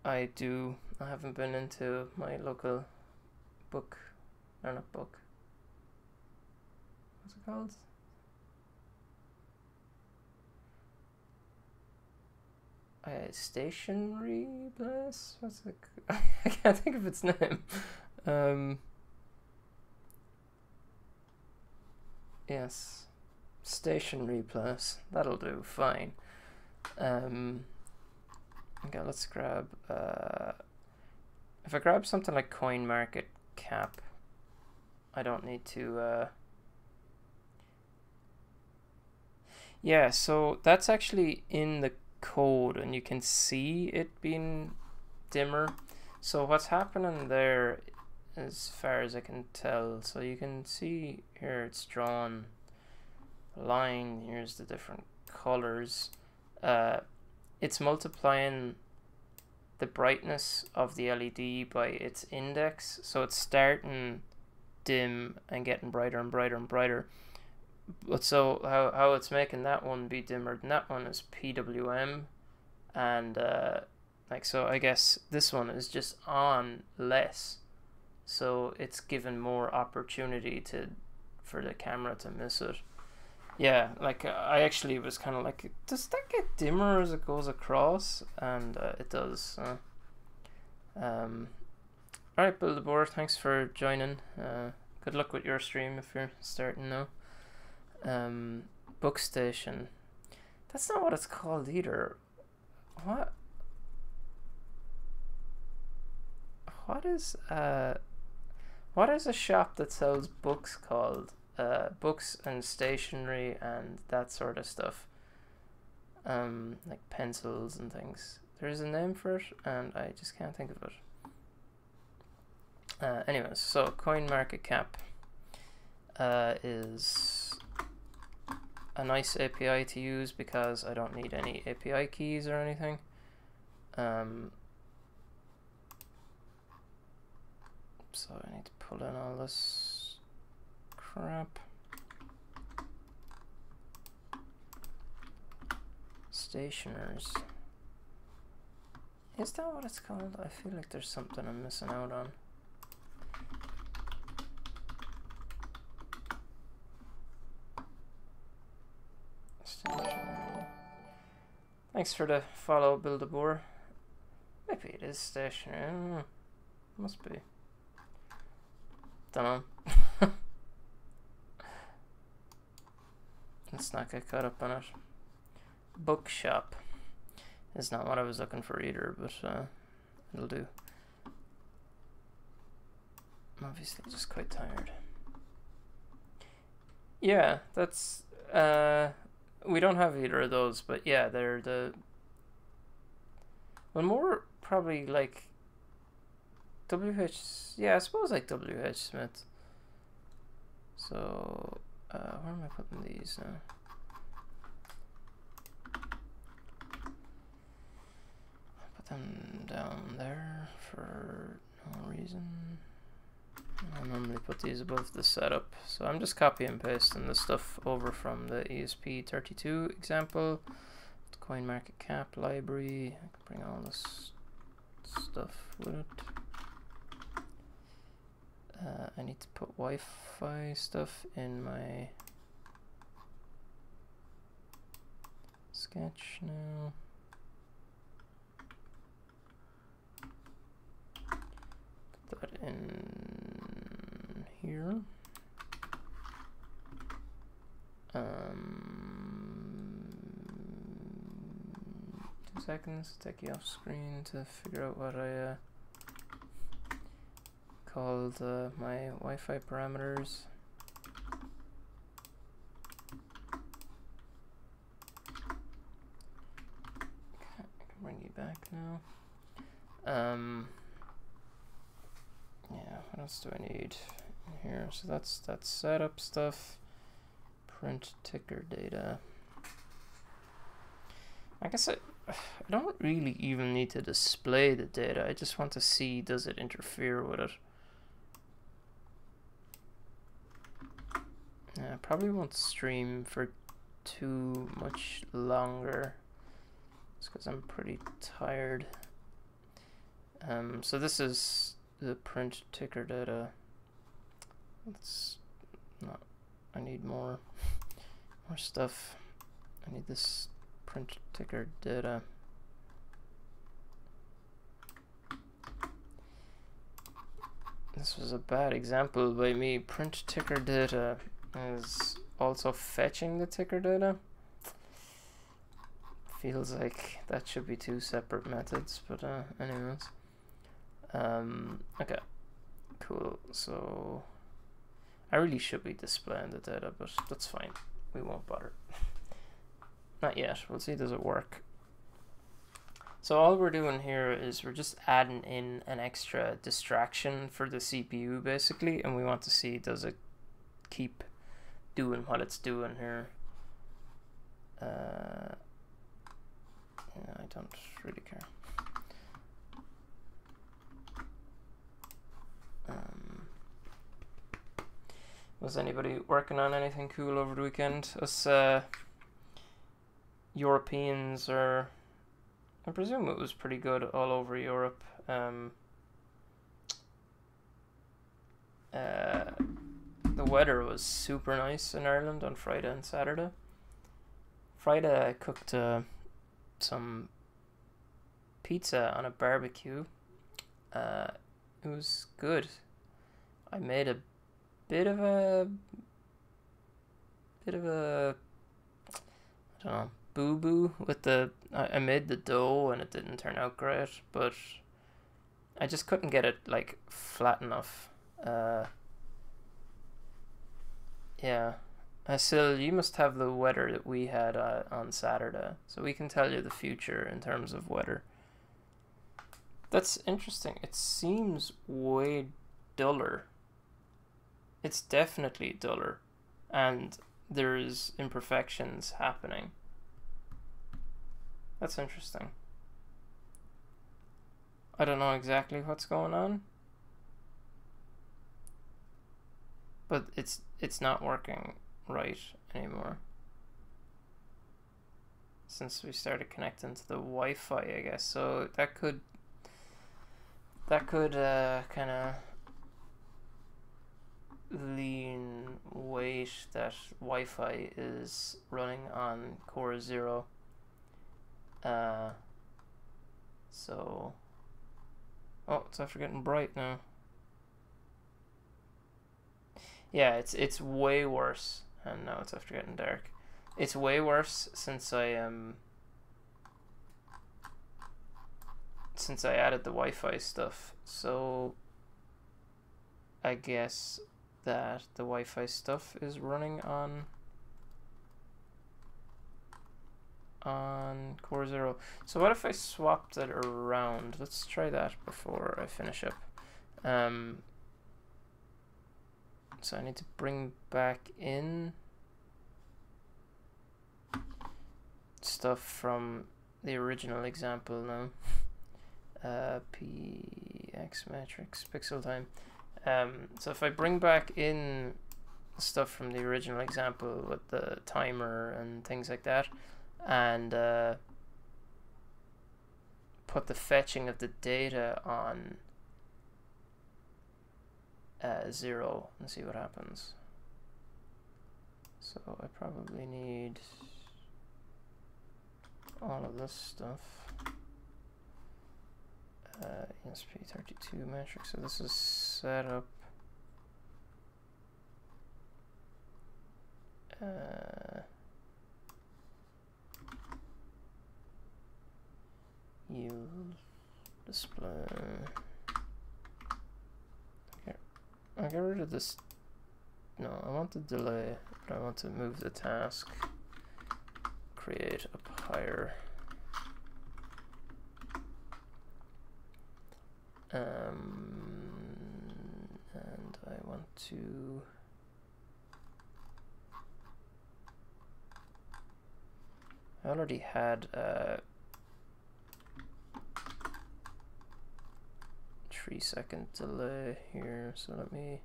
I haven't been into my local book, or not book, what's it called? Stationery place? What's it? I can't think of its name. Yes, stationery place. That'll do. Fine. Okay, let's grab. If I grab something like CoinMarketCap, I don't need to. Yeah, so that's actually in the code and you can see it being dimmer. So what's happening there, as far as I can tell, so you can see here it's drawn a line, here's the different colors, it's multiplying the brightness of the LED by its index, so it's starting dim and getting brighter and brighter and brighter. But so how it's making that one be dimmer than that one is PWM, and like so I guess this one is just on less, so it's given more opportunity for the camera to miss it. Yeah, like I actually was kind of like, does that get dimmer as it goes across? And it does. All right, Build the Board, thanks for joining. Good luck with your stream if you're starting now. Book station. That's not what it's called either. What is a shop that sells books called? Books and stationery and that sort of stuff. Like pencils and things. There's a name for it and I just can't think of it. Anyways, so CoinMarketCap is a nice API to use because I don't need any API keys or anything. So I need to pull in all this crap. Stationers. Is that what it's called? I feel like there's something I'm missing out on. Thanks for the follow, Build a Board. Maybe it is stationary. I don't know. Must be. Dunno. Let's not get caught up on it. Bookshop. It's not what I was looking for either, but it'll do. I'm obviously just quite tired. Yeah, that's we don't have either of those, but yeah, they're the... Well, more probably like WH... Yeah, I suppose like WH Smith. So, where am I putting these now? I'll put them down there for no reason. And I'm going to put these above the setup. So I'm just copy and pasting the stuff over from the ESP32 example. The CoinMarketCap library. I can bring all this stuff with it. I need to put Wi-Fi stuff in my sketch now. Put that in here. Two seconds, take you off screen to figure out what I called my Wi-Fi parameters. Okay, I can bring you back now. Yeah, what else do I need in here? So that's setup stuff. Print ticker data. I guess I don't really even need to display the data. I just want to see, does it interfere with it? I probably won't stream for too much longer. It's because I'm pretty tired. So this is the print ticker data. That's not. I need more stuff. I need this print ticker data. This was a bad example by me. Print ticker data is also fetching the ticker data. Feels like that should be two separate methods, but anyways. Okay, cool. So I really should be displaying the data, but that's fine. We won't bother. Not yet. We'll see, does it work? So all we're doing here is we're just adding in an extra distraction for the CPU basically, and we want to see, does it keep doing what it's doing here? I don't really care. Was anybody working on anything cool over the weekend? Us Europeans are, I presume it was pretty good all over Europe. The weather was super nice in Ireland on Friday and Saturday. Friday I cooked some pizza on a barbecue. It was good. I made a bit of a I don't know, boo-boo with the, I made the dough and it didn't turn out great, but I just couldn't get it like flat enough. Yeah, Asil, you must have the weather that we had on Saturday, so we can tell you the future in terms of weather. That's interesting. It seems way duller. It's definitely duller, and there is imperfections happening. That's interesting. I don't know exactly what's going on, but it's not working right anymore. Since we started connecting to the Wi-Fi, I guess, so that could kind of lean weight that Wi-Fi is running on core 0. So, oh, it's after getting bright now. Yeah, it's way worse, and now it's after getting dark. It's way worse since I added the Wi-Fi stuff. So I guess that the Wi-Fi stuff is running on core 0. So what if I swapped it around? Let's try that before I finish up. So I need to bring back in stuff from the original example now. PxMatrix, pixel time. So if I bring back in stuff from the original example with the timer and things like that, and put the fetching of the data on 0 and see what happens. So I probably need all of this stuff. ESP32 matrix, so this is setup. You display. Okay, I'll get rid of this. No, I want the delay, but I want to move the task. Create up higher. And I want to I already had a 3-second delay here, so let's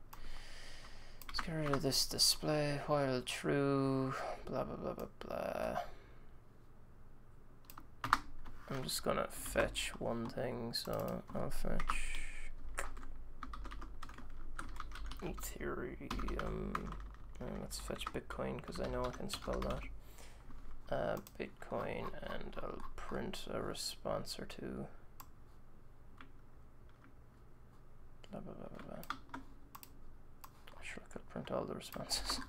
get rid of this display while true, blah blah blah blah blah. I'm just gonna fetch one thing, so I'll fetch Ethereum, and let's fetch Bitcoin because I know I can spell that. Bitcoin, and I'll print a response or two. Blah blah blah blah blah. I'm sure I could print all the responses.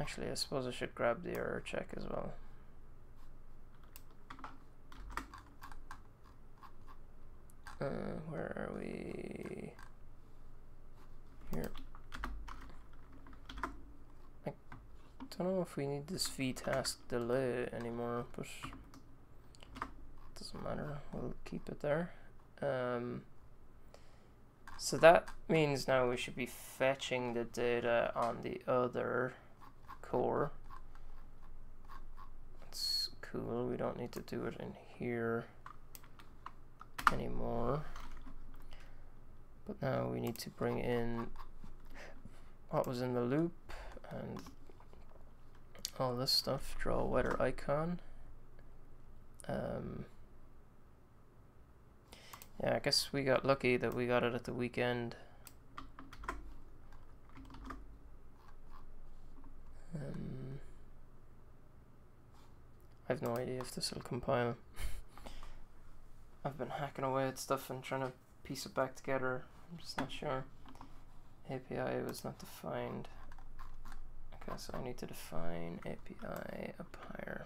Actually, I suppose I should grab the error check as well. Where are we? Here. I don't know if we need this vtask delay anymore, but doesn't matter. We'll keep it there. So that means now we should be fetching the data on the other core. That's cool. We don't need to do it in here anymore, but now we need to bring in what was in the loop and all this stuff. Draw weather icon. Yeah, I guess we got lucky that we got it at the weekend. I have no idea if this will compile. I've been hacking away at stuff and trying to piece it back together. I'm just not sure. API was not defined. Okay, so I need to define API up higher.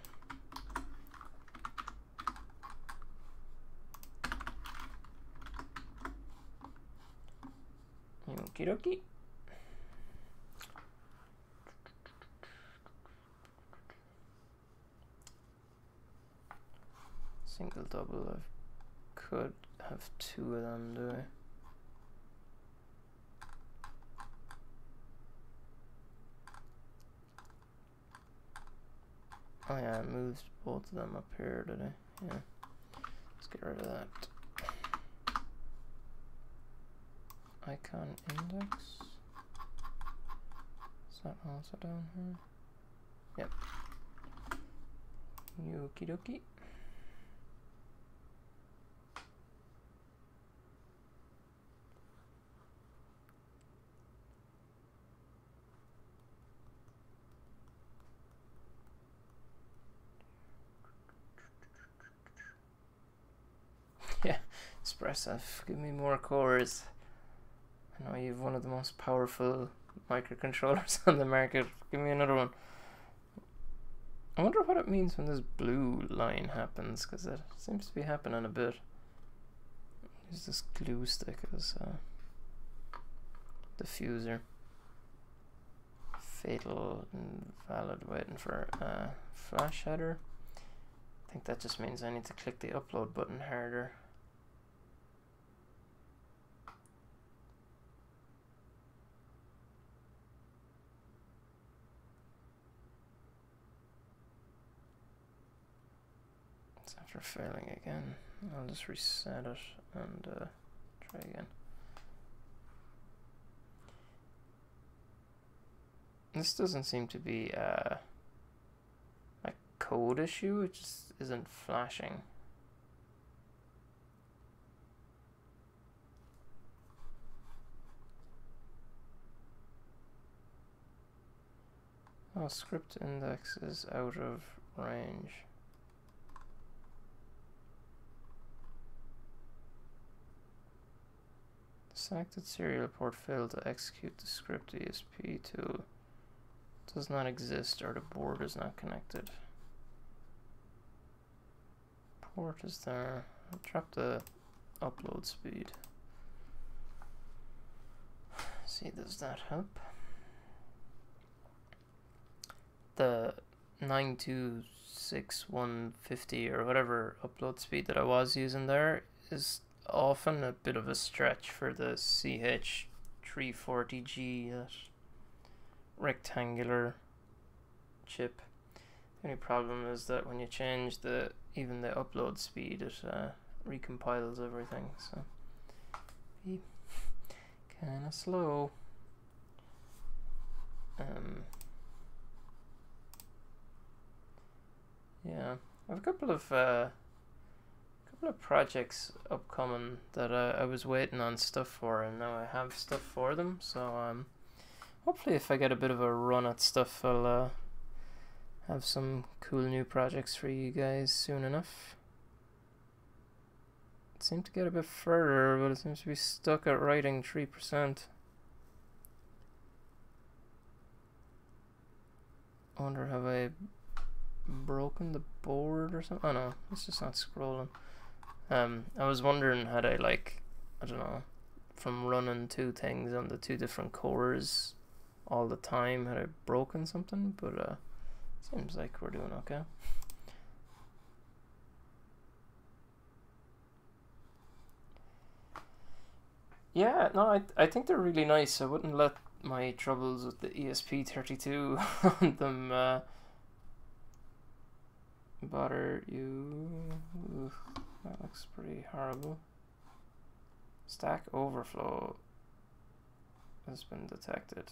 Okie dokie. Single double of could have two of them, do I? Oh yeah, I moved both of them up here, did I? Yeah. Let's get rid of that. Icon index. Is that also down here? Yep. Okie dokie. Expressive, give me more cores. I know you've one of the most powerful microcontrollers on the market. Give me another one. I wonder what it means when this blue line happens, because it seems to be happening a bit. Use this glue stick as a diffuser. Fatal and valid, waiting for a flash header. I think that just means I need to click the upload button harder. After failing again, I'll just reset it and try again. This doesn't seem to be a code issue, it just isn't flashing. Oh, script index is out of range. Selected serial port failed to execute the script. ESP2 does not exist, or the board is not connected. Port is there. Drop the upload speed. See, does that help? The 926,150 or whatever upload speed that I was using there is often a bit of a stretch for the CH340G, that rectangular chip. The only problem is that when you change even the upload speed, it recompiles everything, so be kind of slow. Yeah, I have a couple of projects upcoming that I was waiting on stuff for, and now I have stuff for them. So hopefully, if I get a bit of a run at stuff, I'll have some cool new projects for you guys soon enough. It seemed to get a bit further, but it seems to be stuck at writing 3%. I wonder, have I broken the board or something? Oh no, it's just not scrolling. I was wondering, had I, like, I don't know, from running two things on the two different cores all the time, had I broken something? But seems like we're doing okay. Yeah, no, I think they're really nice. I wouldn't let my troubles with the ESP32 on them butter you. Oof, that looks pretty horrible. Stack overflow has been detected.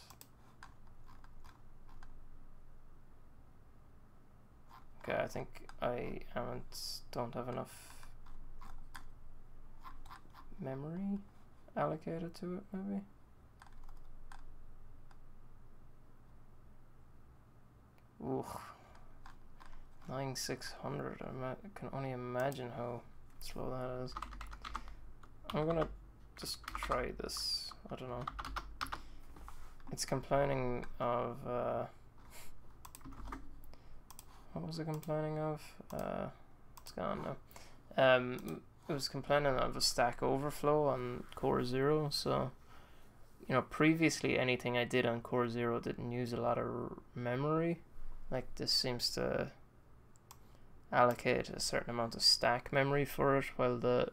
Okay, I think I don't have enough memory allocated to it, maybe. Ooh. 9600, I can only imagine how slow that is. I'm gonna just try this, I don't know. It's complaining of, what was it complaining of? It's gone now. It was complaining of a stack overflow on core 0, so, you know, previously anything I did on core 0 didn't use a lot of memory. Like, this seems to allocate a certain amount of stack memory for it, while the,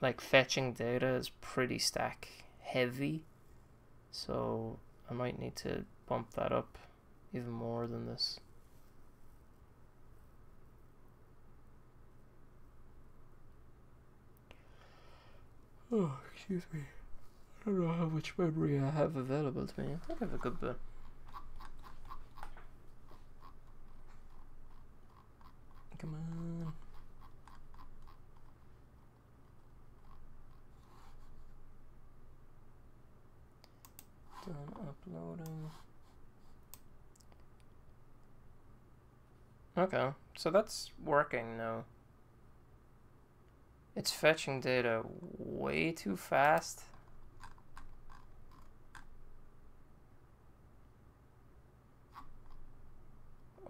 like, fetching data is pretty stack heavy, so I might need to bump that up even more than this. Oh, excuse me, I don't know how much memory I have available to me. I think I have a good bit. Come on. Done uploading. Okay, so that's working now. It's fetching data way too fast.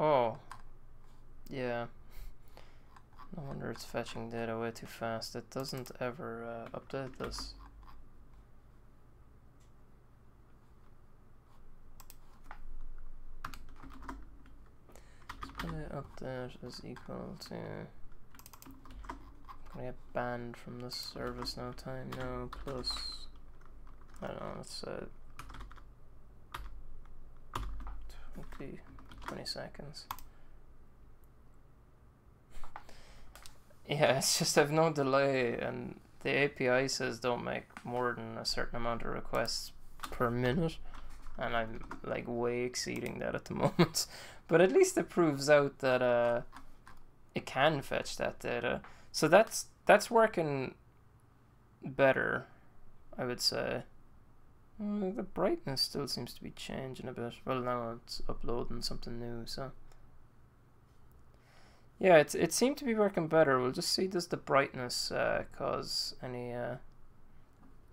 Oh, yeah. No wonder it's fetching data way too fast. It doesn't ever update this. Display update is equal to. I'm gonna get banned from this service now. Time now plus. I don't know. Let's say 20 seconds. Yeah, it's just I have no delay, and the API says don't make more than a certain amount of requests per minute, and I'm like way exceeding that at the moment. But at least it proves out that it can fetch that data. So that's working better, I would say. The brightness still seems to be changing a bit. Well, now it's uploading something new, so yeah, it seemed to be working better. We'll just see, does the brightness cause any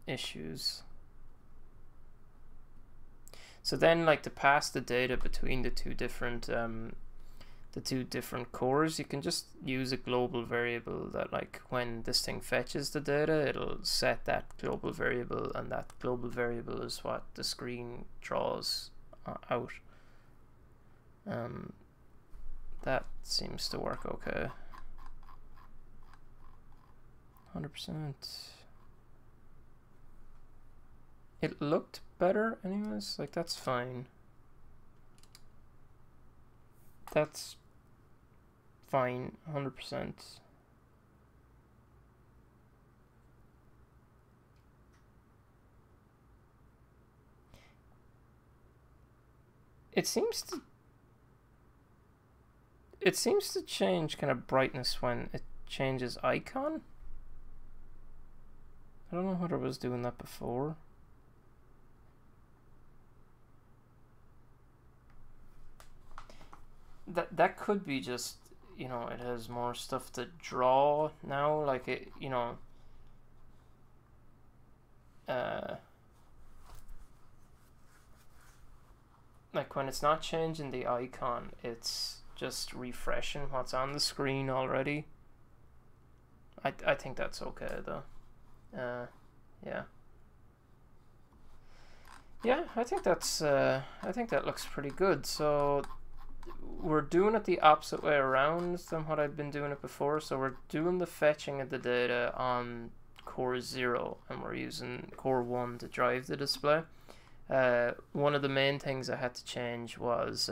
issues? So then, like, to pass the data between the two different cores, you can just use a global variable that, like, when this thing fetches the data, it'll set that global variable, and that global variable is what the screen draws out. That seems to work okay. 100%. It looked better anyways, like, that's fine. That's fine, 100%. It seems to change kind of brightness when it changes icon. I don't know whether it was doing that before. That could be just, you know, it has more stuff to draw now, like, it, you know, like when it's not changing the icon, it's just refreshing what's on the screen already. I think that's okay though. Yeah, I think that's I think that looks pretty good. So we're doing it the opposite way around than what I've been doing it before. So we're doing the fetching of the data on core 0, and we're using core 1 to drive the display. One of the main things I had to change was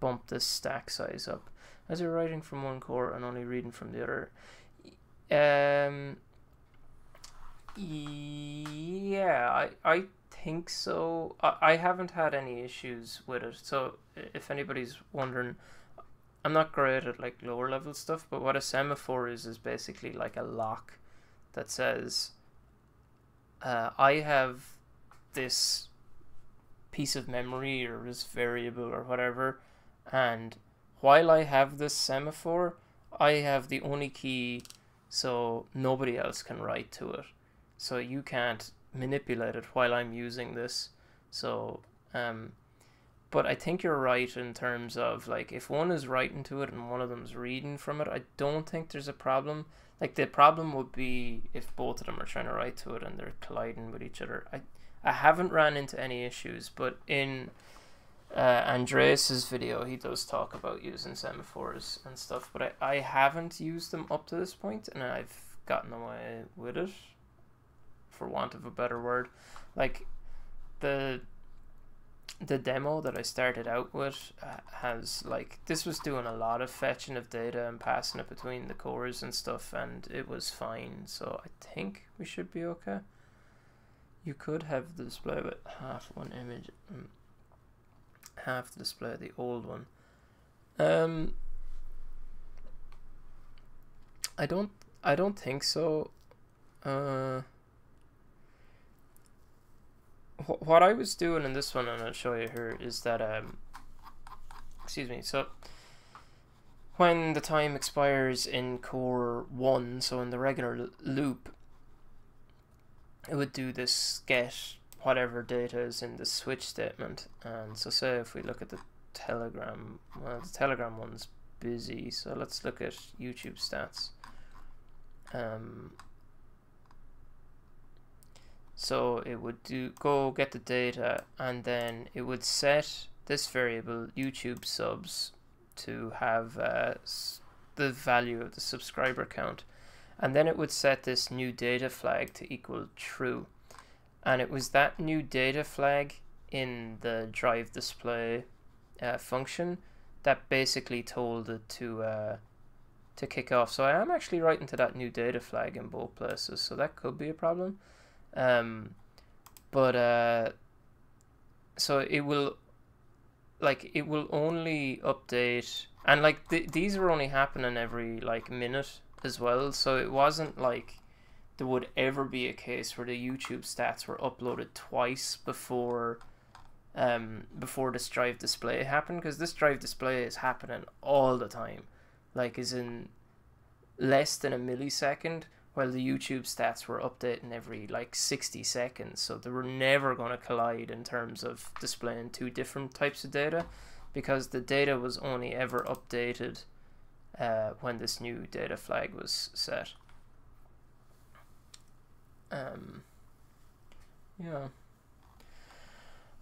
bump this stack size up, as you're writing from one core and only reading from the other. Yeah, I think so. I haven't had any issues with it, so if anybody's wondering, I'm not great at, like, lower level stuff, but what a semaphore is basically like a lock that says I have this piece of memory or this variable or whatever, and while I have this semaphore, I have the only key, so nobody else can write to it, so you can't manipulate it while I'm using this. So but I think you're right in terms of, like, if one is writing to it and one of them's reading from it, I don't think there's a problem. Like, the problem would be if both of them are trying to write to it and they're colliding with each other. I haven't ran into any issues, but in Andreas's video, he does talk about using semaphores and stuff, but I haven't used them up to this point, and I've gotten away with it, for want of a better word. Like, the demo that I started out with has, like, this was doing a lot of fetching of data and passing it between the cores and stuff, and it was fine, so I think we should be okay. You could have the display with half one image, half the display of the old one. I don't think so. What I was doing in this one, and I'll show you here, is that excuse me, so when the time expires in core 1, so in the regular loop, it would do this get whatever data is in the switch statement. And so, say if we look at the Telegram, well, the Telegram one's busy, so let's look at YouTube stats. So it would go get the data, and then it would set this variable YouTube subs to have the value of the subscriber count, and then it would set this new data flag to equal true. And it was that new data flag in the drive display function that basically told it to kick off. So I am actually writing to that new data flag in both places, so that could be a problem. But so it will, like, it will only update, and like these were only happening every like minute as well, so it wasn't like there would ever be a case where the YouTube stats were uploaded twice before this drive display happened, because this drive display is happening all the time, like is in less than a millisecond, while the YouTube stats were updating every like 60 seconds, so they were never going to collide in terms of displaying two different types of data, because the data was only ever updated when this new data flag was set. Yeah.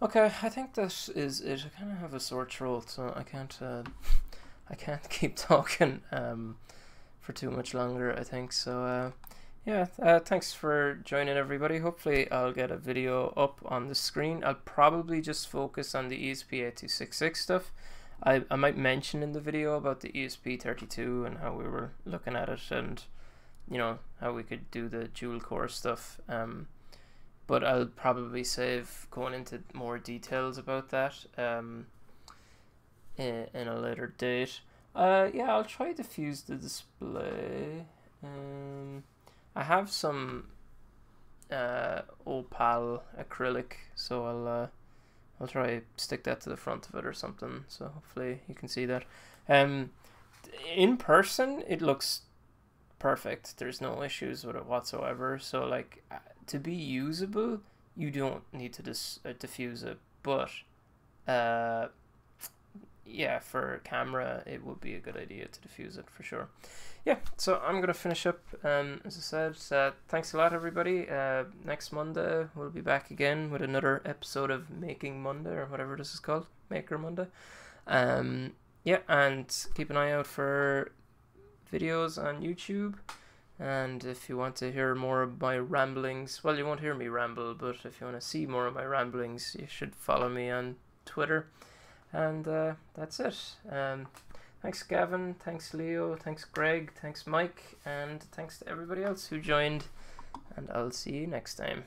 Okay, I think this is it. I kind of have a sore throat, so I can't keep talking for too much longer, I think. So yeah, thanks for joining, everybody. Hopefully I'll get a video up on the screen. I'll probably just focus on the ESP8266 stuff. I might mention in the video about the ESP32 and how we were looking at it, and you know how we could do the dual core stuff, but I'll probably save going into more details about that in a later date. Yeah, I'll try to fuse the display. I have some opal acrylic, so I'll try stick that to the front of it or something, so hopefully you can see that. In person it looks perfect, there's no issues with it whatsoever, so like to be usable you don't need to diffuse it, but yeah, for camera it would be a good idea to diffuse it for sure. Yeah, so I'm gonna finish up. As I said, thanks a lot, everybody. Next Monday we'll be back again with another episode of Making Monday, or whatever this is called, Maker Monday. Yeah, and keep an eye out for videos on YouTube, and if you want to hear more of my ramblings, well, you won't hear me ramble, but if you want to see more of my ramblings, you should follow me on Twitter. And that's it. Thanks Gavin, thanks Leo, thanks Greg, thanks Mike, and thanks to everybody else who joined, and I'll see you next time.